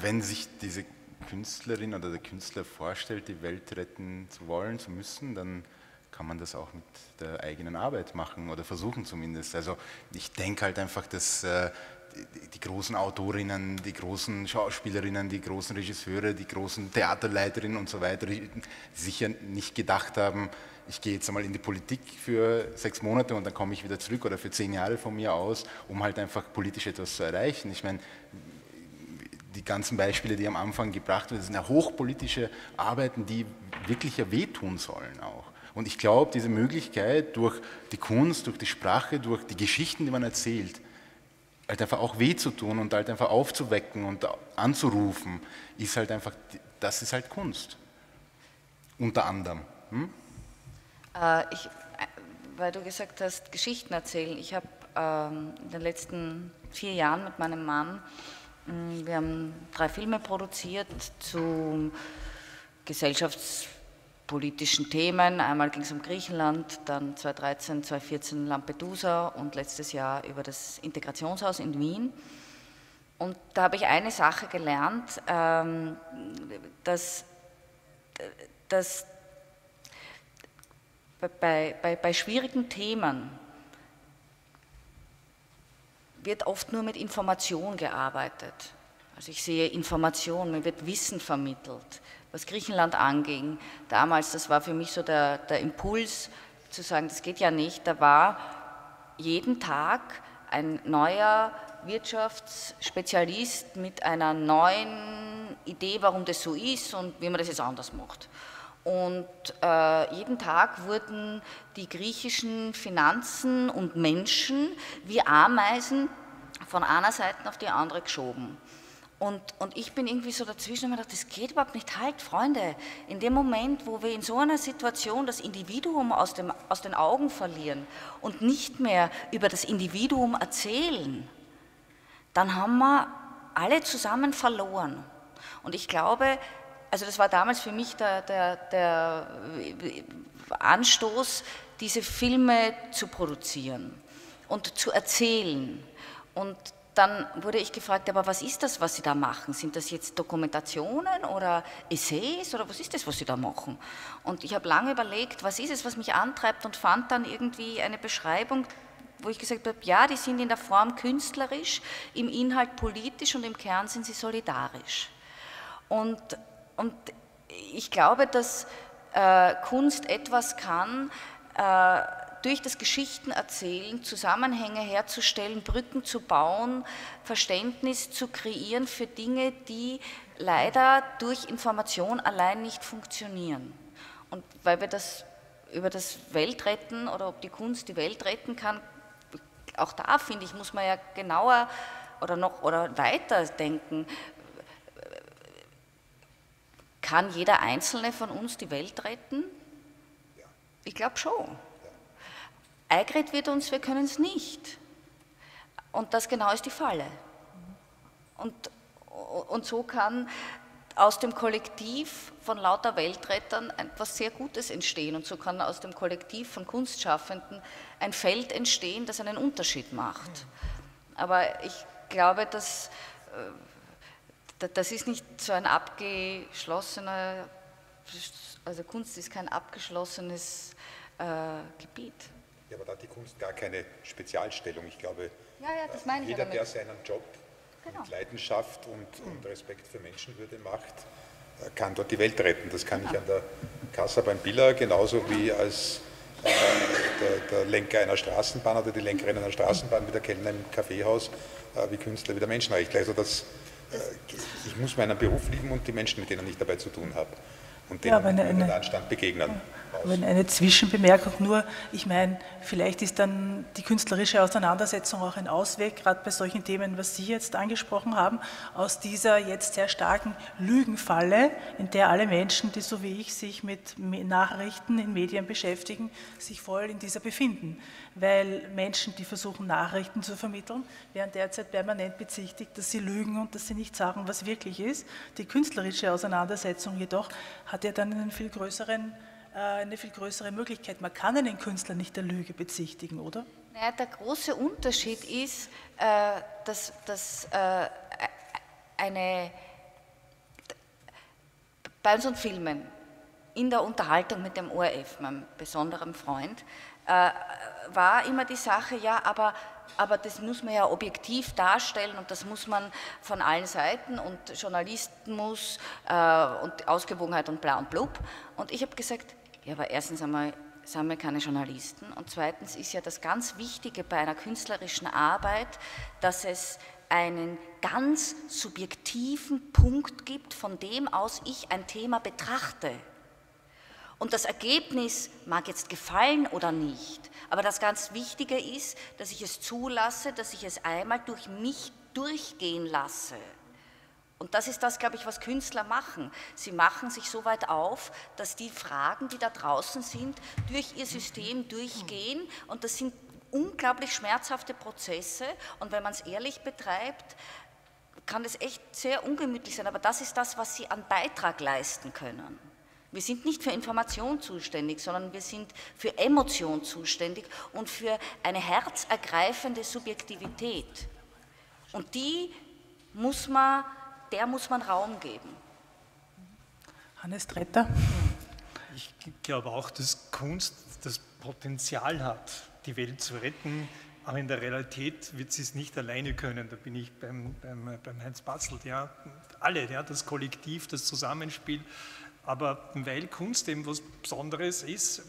wenn sich diese Künstlerin oder der Künstler vorstellt, die Welt retten zu wollen, zu müssen, dann kann man das auch mit der eigenen Arbeit machen oder versuchen zumindest. Also ich denke halt einfach, dass die großen Autorinnen, die großen Schauspielerinnen, die großen Regisseure, die großen Theaterleiterinnen und so weiter sicher nicht gedacht haben, ich gehe jetzt einmal in die Politik für 6 Monate und dann komme ich wieder zurück oder für 10 Jahre von mir aus, um halt einfach politisch etwas zu erreichen. Ich meine, die ganzen Beispiele, die am Anfang gebracht werden, sind ja hochpolitische Arbeiten, die wirklich ja wehtun sollen auch. Und ich glaube, diese Möglichkeit durch die Kunst, durch die Sprache, durch die Geschichten, die man erzählt, halt einfach auch weh zu tun und halt einfach aufzuwecken und anzurufen, ist halt einfach, das ist halt Kunst. Unter anderem. Weil du gesagt hast, Geschichten erzählen. Ich habe in den letzten 4 Jahren mit meinem Mann, wir haben 3 Filme produziert zu gesellschaftspolitischen Themen. Einmal ging es um Griechenland, dann 2013, 2014 Lampedusa und letztes Jahr über das Integrationshaus in Wien. Und da habe ich eine Sache gelernt, dass bei schwierigen Themen wird oft nur mit Information gearbeitet. Also ich sehe Information, mir wird Wissen vermittelt. Was Griechenland anging, damals, das war für mich so der Impuls, zu sagen, das geht ja nicht, da war jeden Tag ein neuer Wirtschaftsspezialist mit einer neuen Idee, warum das so ist und wie man das jetzt anders macht. Und jeden Tag wurden die griechischen Finanzen und Menschen wie Ameisen von einer Seite auf die andere geschoben. Und ich bin irgendwie so dazwischen und habe mir gedacht, das geht überhaupt nicht halt, Freunde. In dem Moment, wo wir in so einer Situation das Individuum aus den Augen verlieren und nicht mehr über das Individuum erzählen, dann haben wir alle zusammen verloren. Und ich glaube, also das war damals für mich der Anstoß, diese Filme zu produzieren und zu erzählen. Und dann wurde ich gefragt, aber was ist das, was Sie da machen? Sind das jetzt Dokumentationen oder Essays oder was ist das, was Sie da machen? Und ich habe lange überlegt, was ist es, was mich antreibt und fand dann irgendwie eine Beschreibung, wo ich gesagt habe, ja, die sind in der Form künstlerisch, im Inhalt politisch und im Kern sind sie solidarisch. Und ich glaube, dass Kunst etwas kann, durch das Geschichtenerzählen Zusammenhänge herzustellen, Brücken zu bauen, Verständnis zu kreieren für Dinge, die leider durch Information allein nicht funktionieren. Und weil wir das über das Weltretten oder ob die Kunst die Welt retten kann, auch da finde ich, muss man ja genauer oder weiter denken. Kann jeder Einzelne von uns die Welt retten? Ja. Ich glaube schon. Ja. Eingeredet wird uns, wir können es nicht. Und das genau ist die Falle. Und so kann aus dem Kollektiv von lauter Weltrettern etwas sehr Gutes entstehen. Und so kann aus dem Kollektiv von Kunstschaffenden ein Feld entstehen, das einen Unterschied macht. Aber ich glaube, dass das ist nicht so ein abgeschlossener, also Kunst ist kein abgeschlossenes Gebiet. Ja, aber da hat die Kunst gar keine Spezialstellung. Ich glaube, das meine jeder, ich der seinen Job mit Leidenschaft und Respekt für Menschenwürde macht, kann dort die Welt retten. Das kann ich an der Kassa beim Billa genauso wie als der Lenker einer Straßenbahn oder die Lenkerin einer Straßenbahn, wie der Kellner im Kaffeehaus, wie Künstler, wie der Menschenrechtler. Also ich muss meinen Beruf lieben und die Menschen, mit denen ich dabei zu tun habe und denen mit Anstand begegnen. Aber eine Zwischenbemerkung nur, ich meine, vielleicht ist dann die künstlerische Auseinandersetzung auch ein Ausweg, gerade bei solchen Themen, was Sie jetzt angesprochen haben, aus dieser jetzt sehr starken Lügenfalle, in der alle Menschen, die so wie ich sich mit Nachrichten in Medien beschäftigen, sich voll in dieser befinden. Weil Menschen, die versuchen, Nachrichten zu vermitteln, werden derzeit permanent bezichtigt, dass sie lügen und dass sie nicht sagen, was wirklich ist. Die künstlerische Auseinandersetzung jedoch hat ja dann eine viel größere Möglichkeit. Man kann einen Künstler nicht der Lüge bezichtigen, oder? Naja, der große Unterschied ist, bei unseren Filmen, in der Unterhaltung mit dem ORF, meinem besonderen Freund, war immer die Sache, ja, aber das muss man ja objektiv darstellen und das muss man von allen Seiten und Journalisten muss und Ausgewogenheit und bla und blub. Und ich habe gesagt, ja, aber erstens einmal sind wir keine Journalisten und zweitens ist ja das ganz Wichtige bei einer künstlerischen Arbeit, dass es einen ganz subjektiven Punkt gibt, von dem aus ich ein Thema betrachte. Und das Ergebnis mag jetzt gefallen oder nicht, aber das ganz Wichtige ist, dass ich es zulasse, dass ich es einmal durch mich durchgehen lasse. Und das ist das, glaube ich, was Künstler machen. Sie machen sich so weit auf, dass die Fragen, die da draußen sind, durch ihr System durchgehen und das sind unglaublich schmerzhafte Prozesse und wenn man es ehrlich betreibt, kann es echt sehr ungemütlich sein, aber das ist das, was sie an Beitrag leisten können. Wir sind nicht für Information zuständig, sondern wir sind für Emotion zuständig und für eine herzergreifende Subjektivität. Und der muss man Raum geben. Hannes Tretter. Ich glaube auch, dass Kunst das Potenzial hat, die Welt zu retten, aber in der Realität wird sie es nicht alleine können. Da bin ich beim Heinz Patzelt. Ja. Alle, ja, das Kollektiv, das Zusammenspiel. Aber weil Kunst eben was Besonderes ist,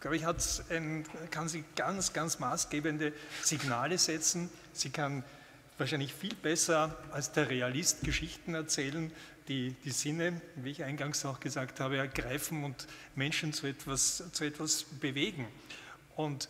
glaube ich, kann sie ganz, ganz maßgebende Signale setzen. Sie kann wahrscheinlich viel besser als der Realist Geschichten erzählen, die Sinne, wie ich eingangs auch gesagt habe, ergreifen und Menschen zu etwas bewegen. Und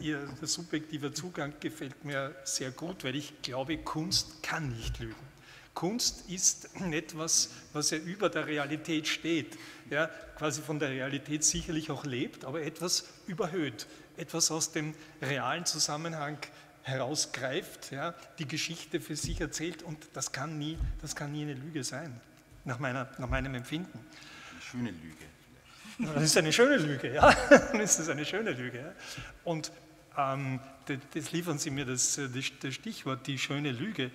der subjektive Zugang gefällt mir sehr gut, weil ich glaube, Kunst kann nicht lügen. Kunst ist etwas, was ja über der Realität steht, ja, quasi von der Realität sicherlich auch lebt, aber etwas überhöht, etwas aus dem realen Zusammenhang herausgreift, ja, die Geschichte für sich erzählt und das kann nie eine Lüge sein, nach meinem Empfinden. Eine schöne Lüge. Vielleicht. Das ist eine schöne Lüge, ja. Das ist eine schöne Lüge. Ja. Und das liefern Sie mir das Stichwort, die schöne Lüge.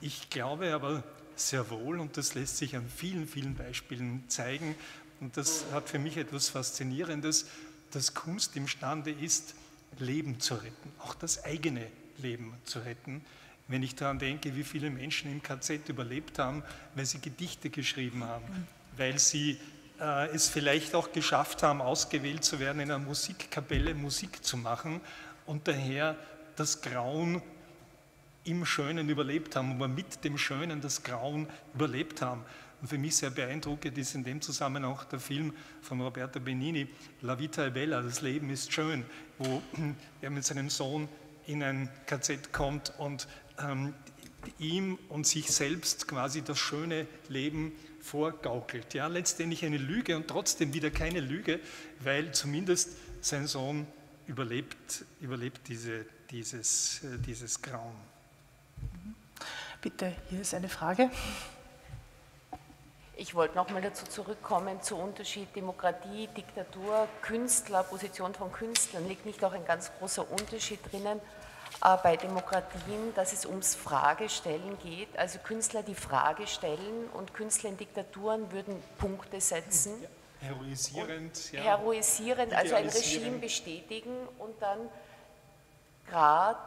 Ich glaube aber sehr wohl, und das lässt sich an vielen, vielen Beispielen zeigen, und das hat für mich etwas Faszinierendes, dass Kunst imstande ist, Leben zu retten, auch das eigene Leben zu retten. Wenn ich daran denke, wie viele Menschen im KZ überlebt haben, weil sie Gedichte geschrieben haben, weil sie es vielleicht auch geschafft haben, ausgewählt zu werden, in einer Musikkapelle Musik zu machen und daher das Grauen im Schönen überlebt haben, wo wir mit dem Schönen das Grauen überlebt haben. Und für mich sehr beeindruckend ist in dem Zusammenhang auch der Film von Roberto Benigni, La Vita è Bella, das Leben ist schön, wo er mit seinem Sohn in ein KZ kommt und ihm und sich selbst quasi das schöne Leben vorgaukelt. Ja, letztendlich eine Lüge und trotzdem wieder keine Lüge, weil zumindest sein Sohn überlebt dieses Grauen. Bitte, hier ist eine Frage. Ich wollte nochmal dazu zurückkommen, zu Unterschied Demokratie, Diktatur, Künstler, Position von Künstlern. Liegt nicht auch ein ganz großer Unterschied drinnen bei Demokratien, dass es ums Fragestellen geht? Also Künstler, die Frage stellen, und Künstler in Diktaturen würden Punkte setzen. Ja. Heroisierend, ja. Heroisierend, also ein Regime bestätigen, und dann gerade,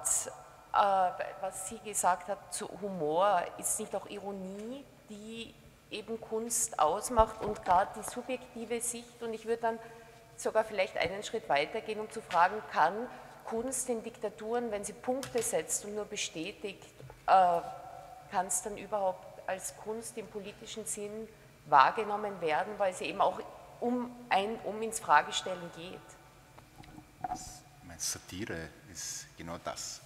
was sie gesagt hat, zu Humor, ist nicht auch Ironie, die eben Kunst ausmacht, und gerade die subjektive Sicht. Und ich würde dann sogar vielleicht einen Schritt weitergehen, um zu fragen, kann Kunst in Diktaturen, wenn sie Punkte setzt und nur bestätigt, kann es dann überhaupt als Kunst im politischen Sinn wahrgenommen werden, weil sie eben auch um ins Fragestellen geht? Meine Satire ist genau das.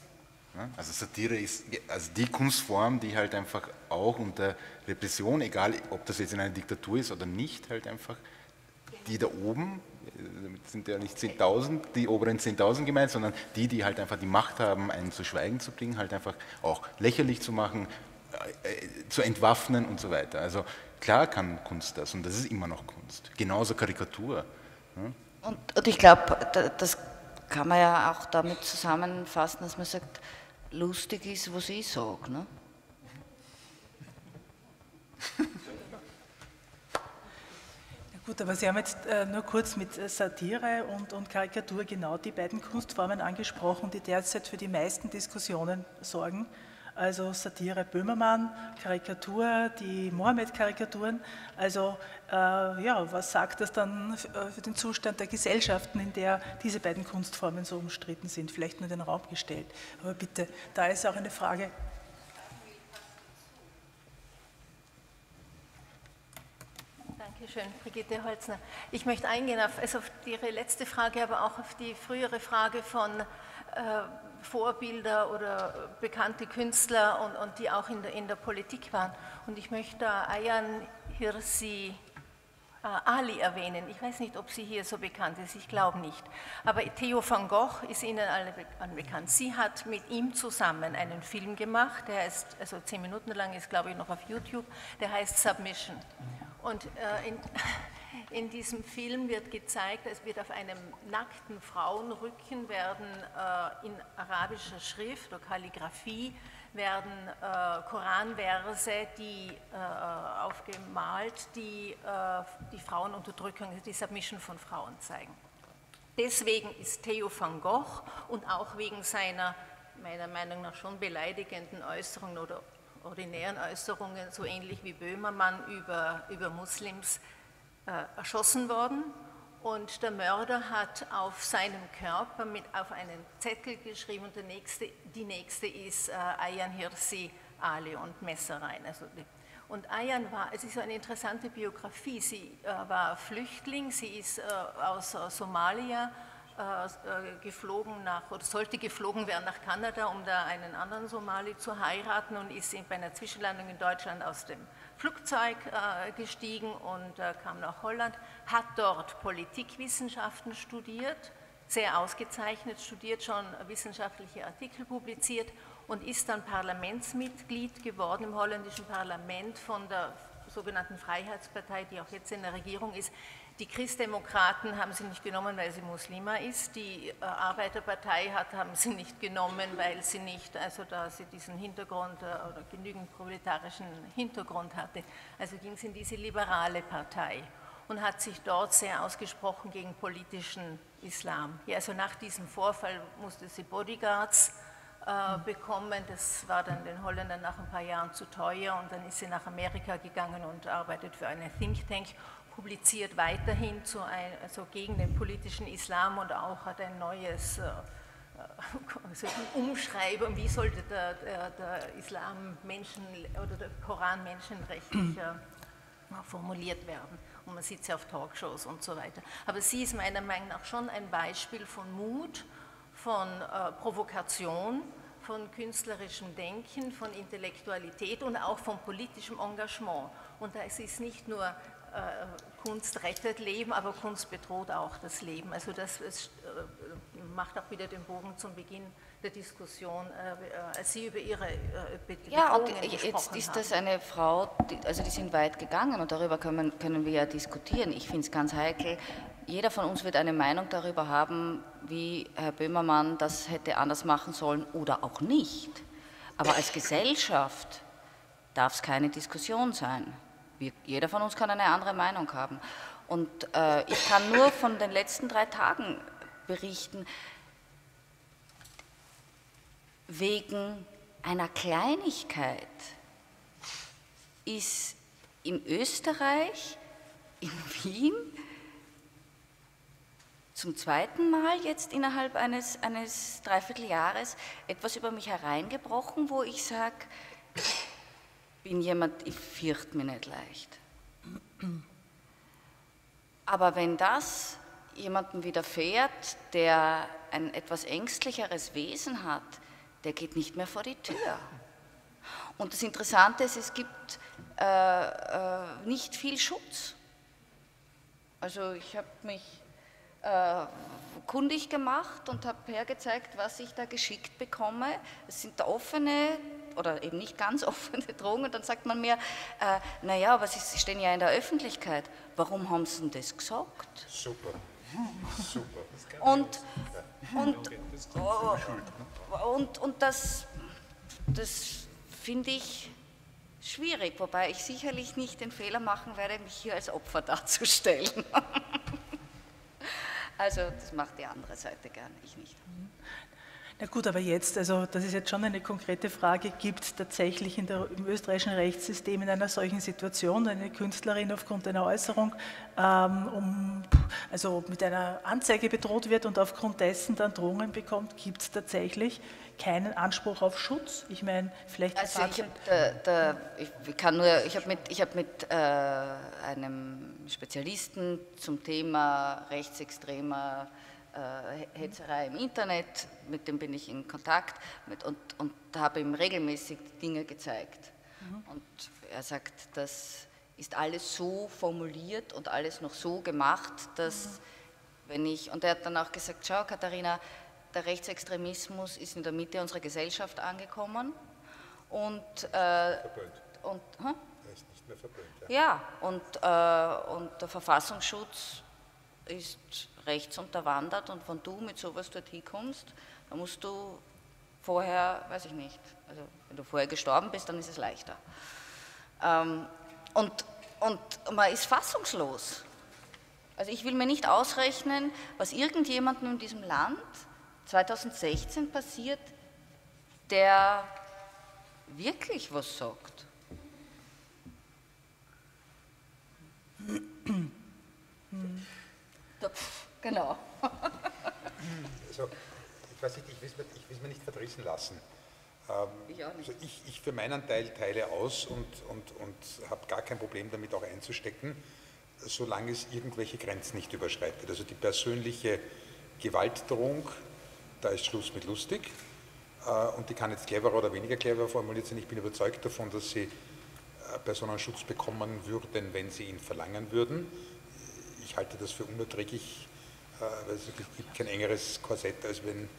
Also Satire ist also die Kunstform, die halt einfach auch unter Repression, egal ob das jetzt in einer Diktatur ist oder nicht, halt einfach die da oben, sind ja nicht 10.000, die oberen 10.000 gemeint, sondern die, die halt einfach die Macht haben, einen zu Schweigen zu bringen, halt einfach auch lächerlich zu machen, zu entwaffnen und so weiter. Also klar kann Kunst das, und das ist immer noch Kunst. Genauso Karikatur. Und ich glaube, das kann man ja auch damit zusammenfassen, dass man sagt, lustig ist, was ich sage. Ne? Ja gut, aber Sie haben jetzt nur kurz mit Satire und Karikatur genau die beiden Kunstformen angesprochen, die derzeit für die meisten Diskussionen sorgen. Also Satire Böhmermann, Karikatur, die Mohammed-Karikaturen. Also ja, was sagt das dann für den Zustand der Gesellschaften, in der diese beiden Kunstformen so umstritten sind? Vielleicht nur in den Raum gestellt. Aber bitte, da ist auch eine Frage. Dankeschön, Brigitte Holzner. Ich möchte eingehen auf Ihre letzte Frage, aber auch auf die frühere Frage von Vorbilder oder bekannte Künstler und die auch in der Politik waren. Und ich möchte Ayaan Hirsi Ali erwähnen. Ich weiß nicht, ob sie hier so bekannt ist, ich glaube nicht. Aber Theo van Gogh ist Ihnen allen bekannt. Sie hat mit ihm zusammen einen Film gemacht, der ist, also 10 Minuten lang, ist glaube ich noch auf YouTube, der heißt Submission. Und in diesem Film wird gezeigt, es wird auf einem nackten Frauenrücken werden in arabischer Schrift oder Kalligrafie werden Koranverse, die aufgemalt, die Frauenunterdrückung, die Submission von Frauen zeigen. Deswegen ist Theo van Gogh, und auch wegen seiner meiner Meinung nach schon beleidigenden Äußerungen oder ordinären Äußerungen, so ähnlich wie Böhmermann über Muslims, erschossen worden, und der Mörder hat auf seinem Körper auf einen Zettel geschrieben, und die nächste ist Ayaan Hirsi Ali, und Messer rein. Also, und Ayaan war, es ist eine interessante Biografie, sie war Flüchtling, sie ist aus Somalia geflogen oder sollte geflogen werden nach Kanada, um da einen anderen Somali zu heiraten, und ist bei einer Zwischenlandung in Deutschland aus dem Flugzeug gestiegen und kam nach Holland, hat dort Politikwissenschaften studiert, sehr ausgezeichnet studiert, schon wissenschaftliche Artikel publiziert, und ist dann Parlamentsmitglied geworden im holländischen Parlament von der sogenannten Freiheitspartei, die auch jetzt in der Regierung ist. Die Christdemokraten haben sie nicht genommen, weil sie Muslima ist, die Arbeiterpartei haben sie nicht genommen, weil sie nicht, also da sie diesen Hintergrund oder genügend proletarischen Hintergrund hatte, also ging sie in diese liberale Partei und hat sich dort sehr ausgesprochen gegen politischen Islam. Ja, also nach diesem Vorfall musste sie Bodyguards bekommen, das war dann den Holländern nach ein paar Jahren zu teuer, und dann ist sie nach Amerika gegangen und arbeitet für eine Think Tank, publiziert weiterhin also gegen den politischen Islam, und auch hat ein neues also Umschreiben, wie sollte der Islam Menschen oder der Koran menschenrechtlich formuliert werden. Und man sieht sie auf Talkshows und so weiter. Aber sie ist meiner Meinung nach schon ein Beispiel von Mut, von Provokation, von künstlerischem Denken, von Intellektualität und auch von politischem Engagement. Und es ist nicht nur Kunst rettet Leben, aber Kunst bedroht auch das Leben. Also das macht auch wieder den Bogen zum Beginn der Diskussion, als Sie über Ihre Bedingungen ja, und jetzt ist das eine Frau, die, also die sind weit gegangen und darüber können wir ja diskutieren. Ich finde es ganz heikel. Jeder von uns wird eine Meinung darüber haben, wie Herr Böhmermann das hätte anders machen sollen oder auch nicht. Aber als Gesellschaft darf es keine Diskussion sein. Jeder von uns kann eine andere Meinung haben. Und ich kann nur von den letzten 3 Tagen berichten, wegen einer Kleinigkeit ist in Österreich, in Wien, zum 2. Mal jetzt innerhalb eines Dreivierteljahres etwas über mich hereingebrochen, wo ich sage, bin jemand, ich fürchte mich nicht leicht. Aber wenn das jemandem widerfährt, der ein etwas ängstlicheres Wesen hat, der geht nicht mehr vor die Tür. Und das Interessante ist, es gibt nicht viel Schutz. Also ich habe mich kundig gemacht und habe hergezeigt, was ich da geschickt bekomme. Es sind da offene oder eben nicht ganz offene Drohungen. Und dann sagt man mir, naja, aber Sie stehen ja in der Öffentlichkeit. Warum haben Sie denn das gesagt? Super. Super. Und das finde ich schwierig, wobei ich sicherlich nicht den Fehler machen werde, mich hier als Opfer darzustellen. Also das macht die andere Seite gern, ich nicht. Na gut, aber jetzt, also das ist jetzt schon eine konkrete Frage, gibt es tatsächlich im österreichischen Rechtssystem in einer solchen Situation eine Künstlerin aufgrund einer Äußerung, also mit einer Anzeige bedroht wird und aufgrund dessen dann Drohungen bekommt, gibt es tatsächlich keinen Anspruch auf Schutz? Ich meine, vielleicht... Also ich habe mit einem Spezialisten zum Thema rechtsextremer Hetzerei im Internet, mit dem bin ich in Kontakt und habe ihm regelmäßig Dinge gezeigt. Mhm. Und er sagt, das ist alles so formuliert und alles noch so gemacht, dass wenn ich, und er hat dann auch gesagt, schau Katharina, der Rechtsextremismus ist in der Mitte unserer Gesellschaft angekommen und er ist nicht mehr verbrannt, und der Verfassungsschutz ist rechts unterwandert und wenn du mit sowas dorthin kommst, dann musst du vorher, weiß ich nicht, also wenn du vorher gestorben bist, dann ist es leichter. Und man ist fassungslos. Also ich will mir nicht ausrechnen, was irgendjemandem in diesem Land 2016 passiert, der wirklich was sagt. Genau. Also, ich weiß nicht, ich will es mir nicht verdrießen lassen. Ich auch nicht. Also ich für meinen Teil teile aus und habe gar kein Problem damit auch einzustecken, solange es irgendwelche Grenzen nicht überschreitet. Also die persönliche Gewaltdrohung, da ist Schluss mit lustig. Und die kann jetzt cleverer oder weniger clever formuliert sein. Ich bin überzeugt davon, dass sie Personenschutz bekommen würden, wenn sie ihn verlangen würden. Ich halte das für unerträglich, weil es gibt kein engeres Korsett, als wenn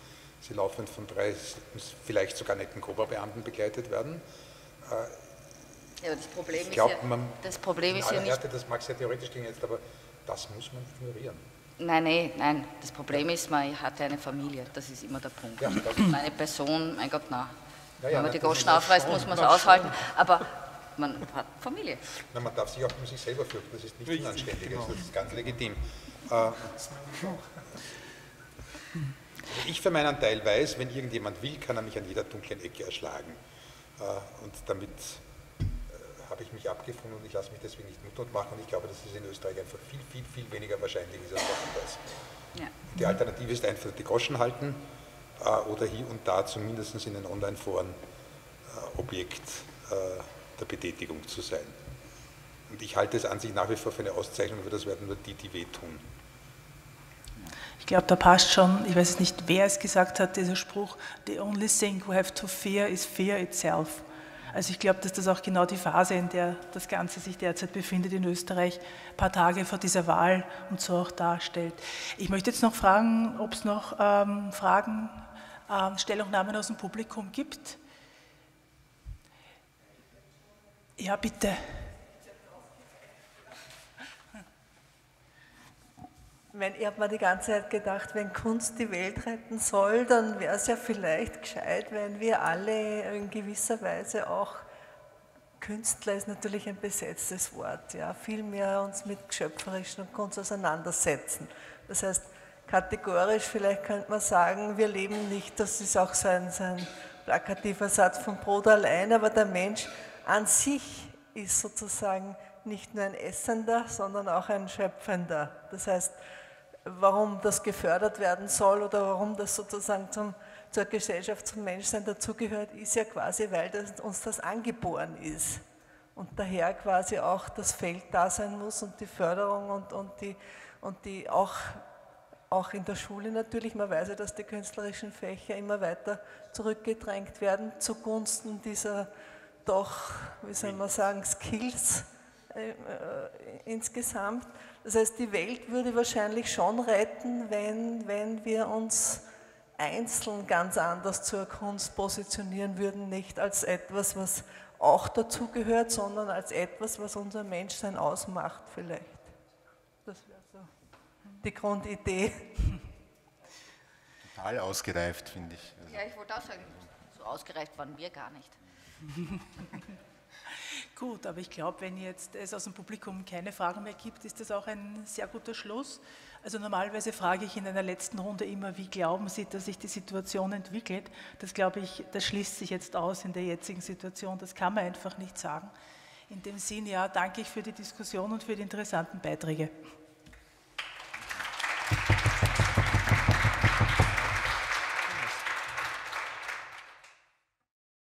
sie laufend von 3, vielleicht sogar netten Cobra-Beamten begleitet werden. Ja, das Problem ist ja nicht... Das mag sehr theoretisch klingen jetzt, aber das muss man ignorieren. Nein, das Problem ist, man hat eine Familie, das ist immer der Punkt. Ja, meine Person, mein Gott, nein. Wenn man die Goschen aufreißt, muss man es aushalten, aber... Man hat Familie. Na, man darf sich auch um sich selber fürchten, das ist nicht unanständig, genau. Das ist ganz legitim. Ich für meinen Teil weiß, wenn irgendjemand will, kann er mich an jeder dunklen Ecke erschlagen. Und damit habe ich mich abgefunden und ich lasse mich deswegen nicht mundtot machen. Und ich glaube, das ist in Österreich einfach viel weniger wahrscheinlich ist als woanders. Ja. Die Alternative ist einfach die Groschen halten oder hier und da zumindest in den Online-Foren Objekt der Betätigung zu sein. Und ich halte es an sich nach wie vor für eine Auszeichnung, aber das werden nur die, die wehtun. Ich glaube, da passt schon, ich weiß nicht, wer es gesagt hat, dieser Spruch, the only thing we have to fear is fear itself. Also ich glaube, dass das auch genau die Phase, in der das Ganze sich derzeit befindet in Österreich, ein paar Tage vor dieser Wahl und so auch darstellt. Ich möchte jetzt noch fragen, ob es noch Fragen, Stellungnahmen aus dem Publikum gibt. Ja, bitte. Ich meine, ich habe mir die ganze Zeit gedacht, wenn Kunst die Welt retten soll, dann wäre es ja vielleicht gescheit, wenn wir alle in gewisser Weise auch, Künstler ist natürlich ein besetztes Wort, ja, viel mehr uns mit Geschöpferischen und Kunst auseinandersetzen. Das heißt, kategorisch vielleicht könnte man sagen, wir leben nicht, das ist auch so ein plakativer Satz von Brod allein, aber der Mensch an sich ist sozusagen nicht nur ein Essender, sondern auch ein Schöpfender. Das heißt, warum das gefördert werden soll oder warum das sozusagen zur Gesellschaft, zum Menschsein dazugehört, ist ja quasi, weil uns das angeboren ist und daher quasi auch das Feld da sein muss und die Förderung und die auch in der Schule natürlich, man weiß ja, dass die künstlerischen Fächer immer weiter zurückgedrängt werden zugunsten dieser doch, wie soll man sagen, Skills insgesamt. Das heißt, die Welt würde wahrscheinlich schon retten, wenn wir uns einzeln ganz anders zur Kunst positionieren würden, nicht als etwas, was auch dazugehört, sondern als etwas, was unser Menschsein ausmacht vielleicht. Das wäre so die Grundidee. Total ausgereift, finde ich. Also ja, ich wollte auch sagen, so ausgereift waren wir gar nicht. Gut, aber ich glaube, wenn jetzt es aus dem Publikum keine Fragen mehr gibt, ist das auch ein sehr guter Schluss. Also normalerweise frage ich in einer letzten Runde immer, wie glauben Sie, dass sich die Situation entwickelt? Das glaube ich, das schließt sich jetzt aus in der jetzigen Situation, das kann man einfach nicht sagen. In dem Sinne, ja, danke ich für die Diskussion und für die interessanten Beiträge.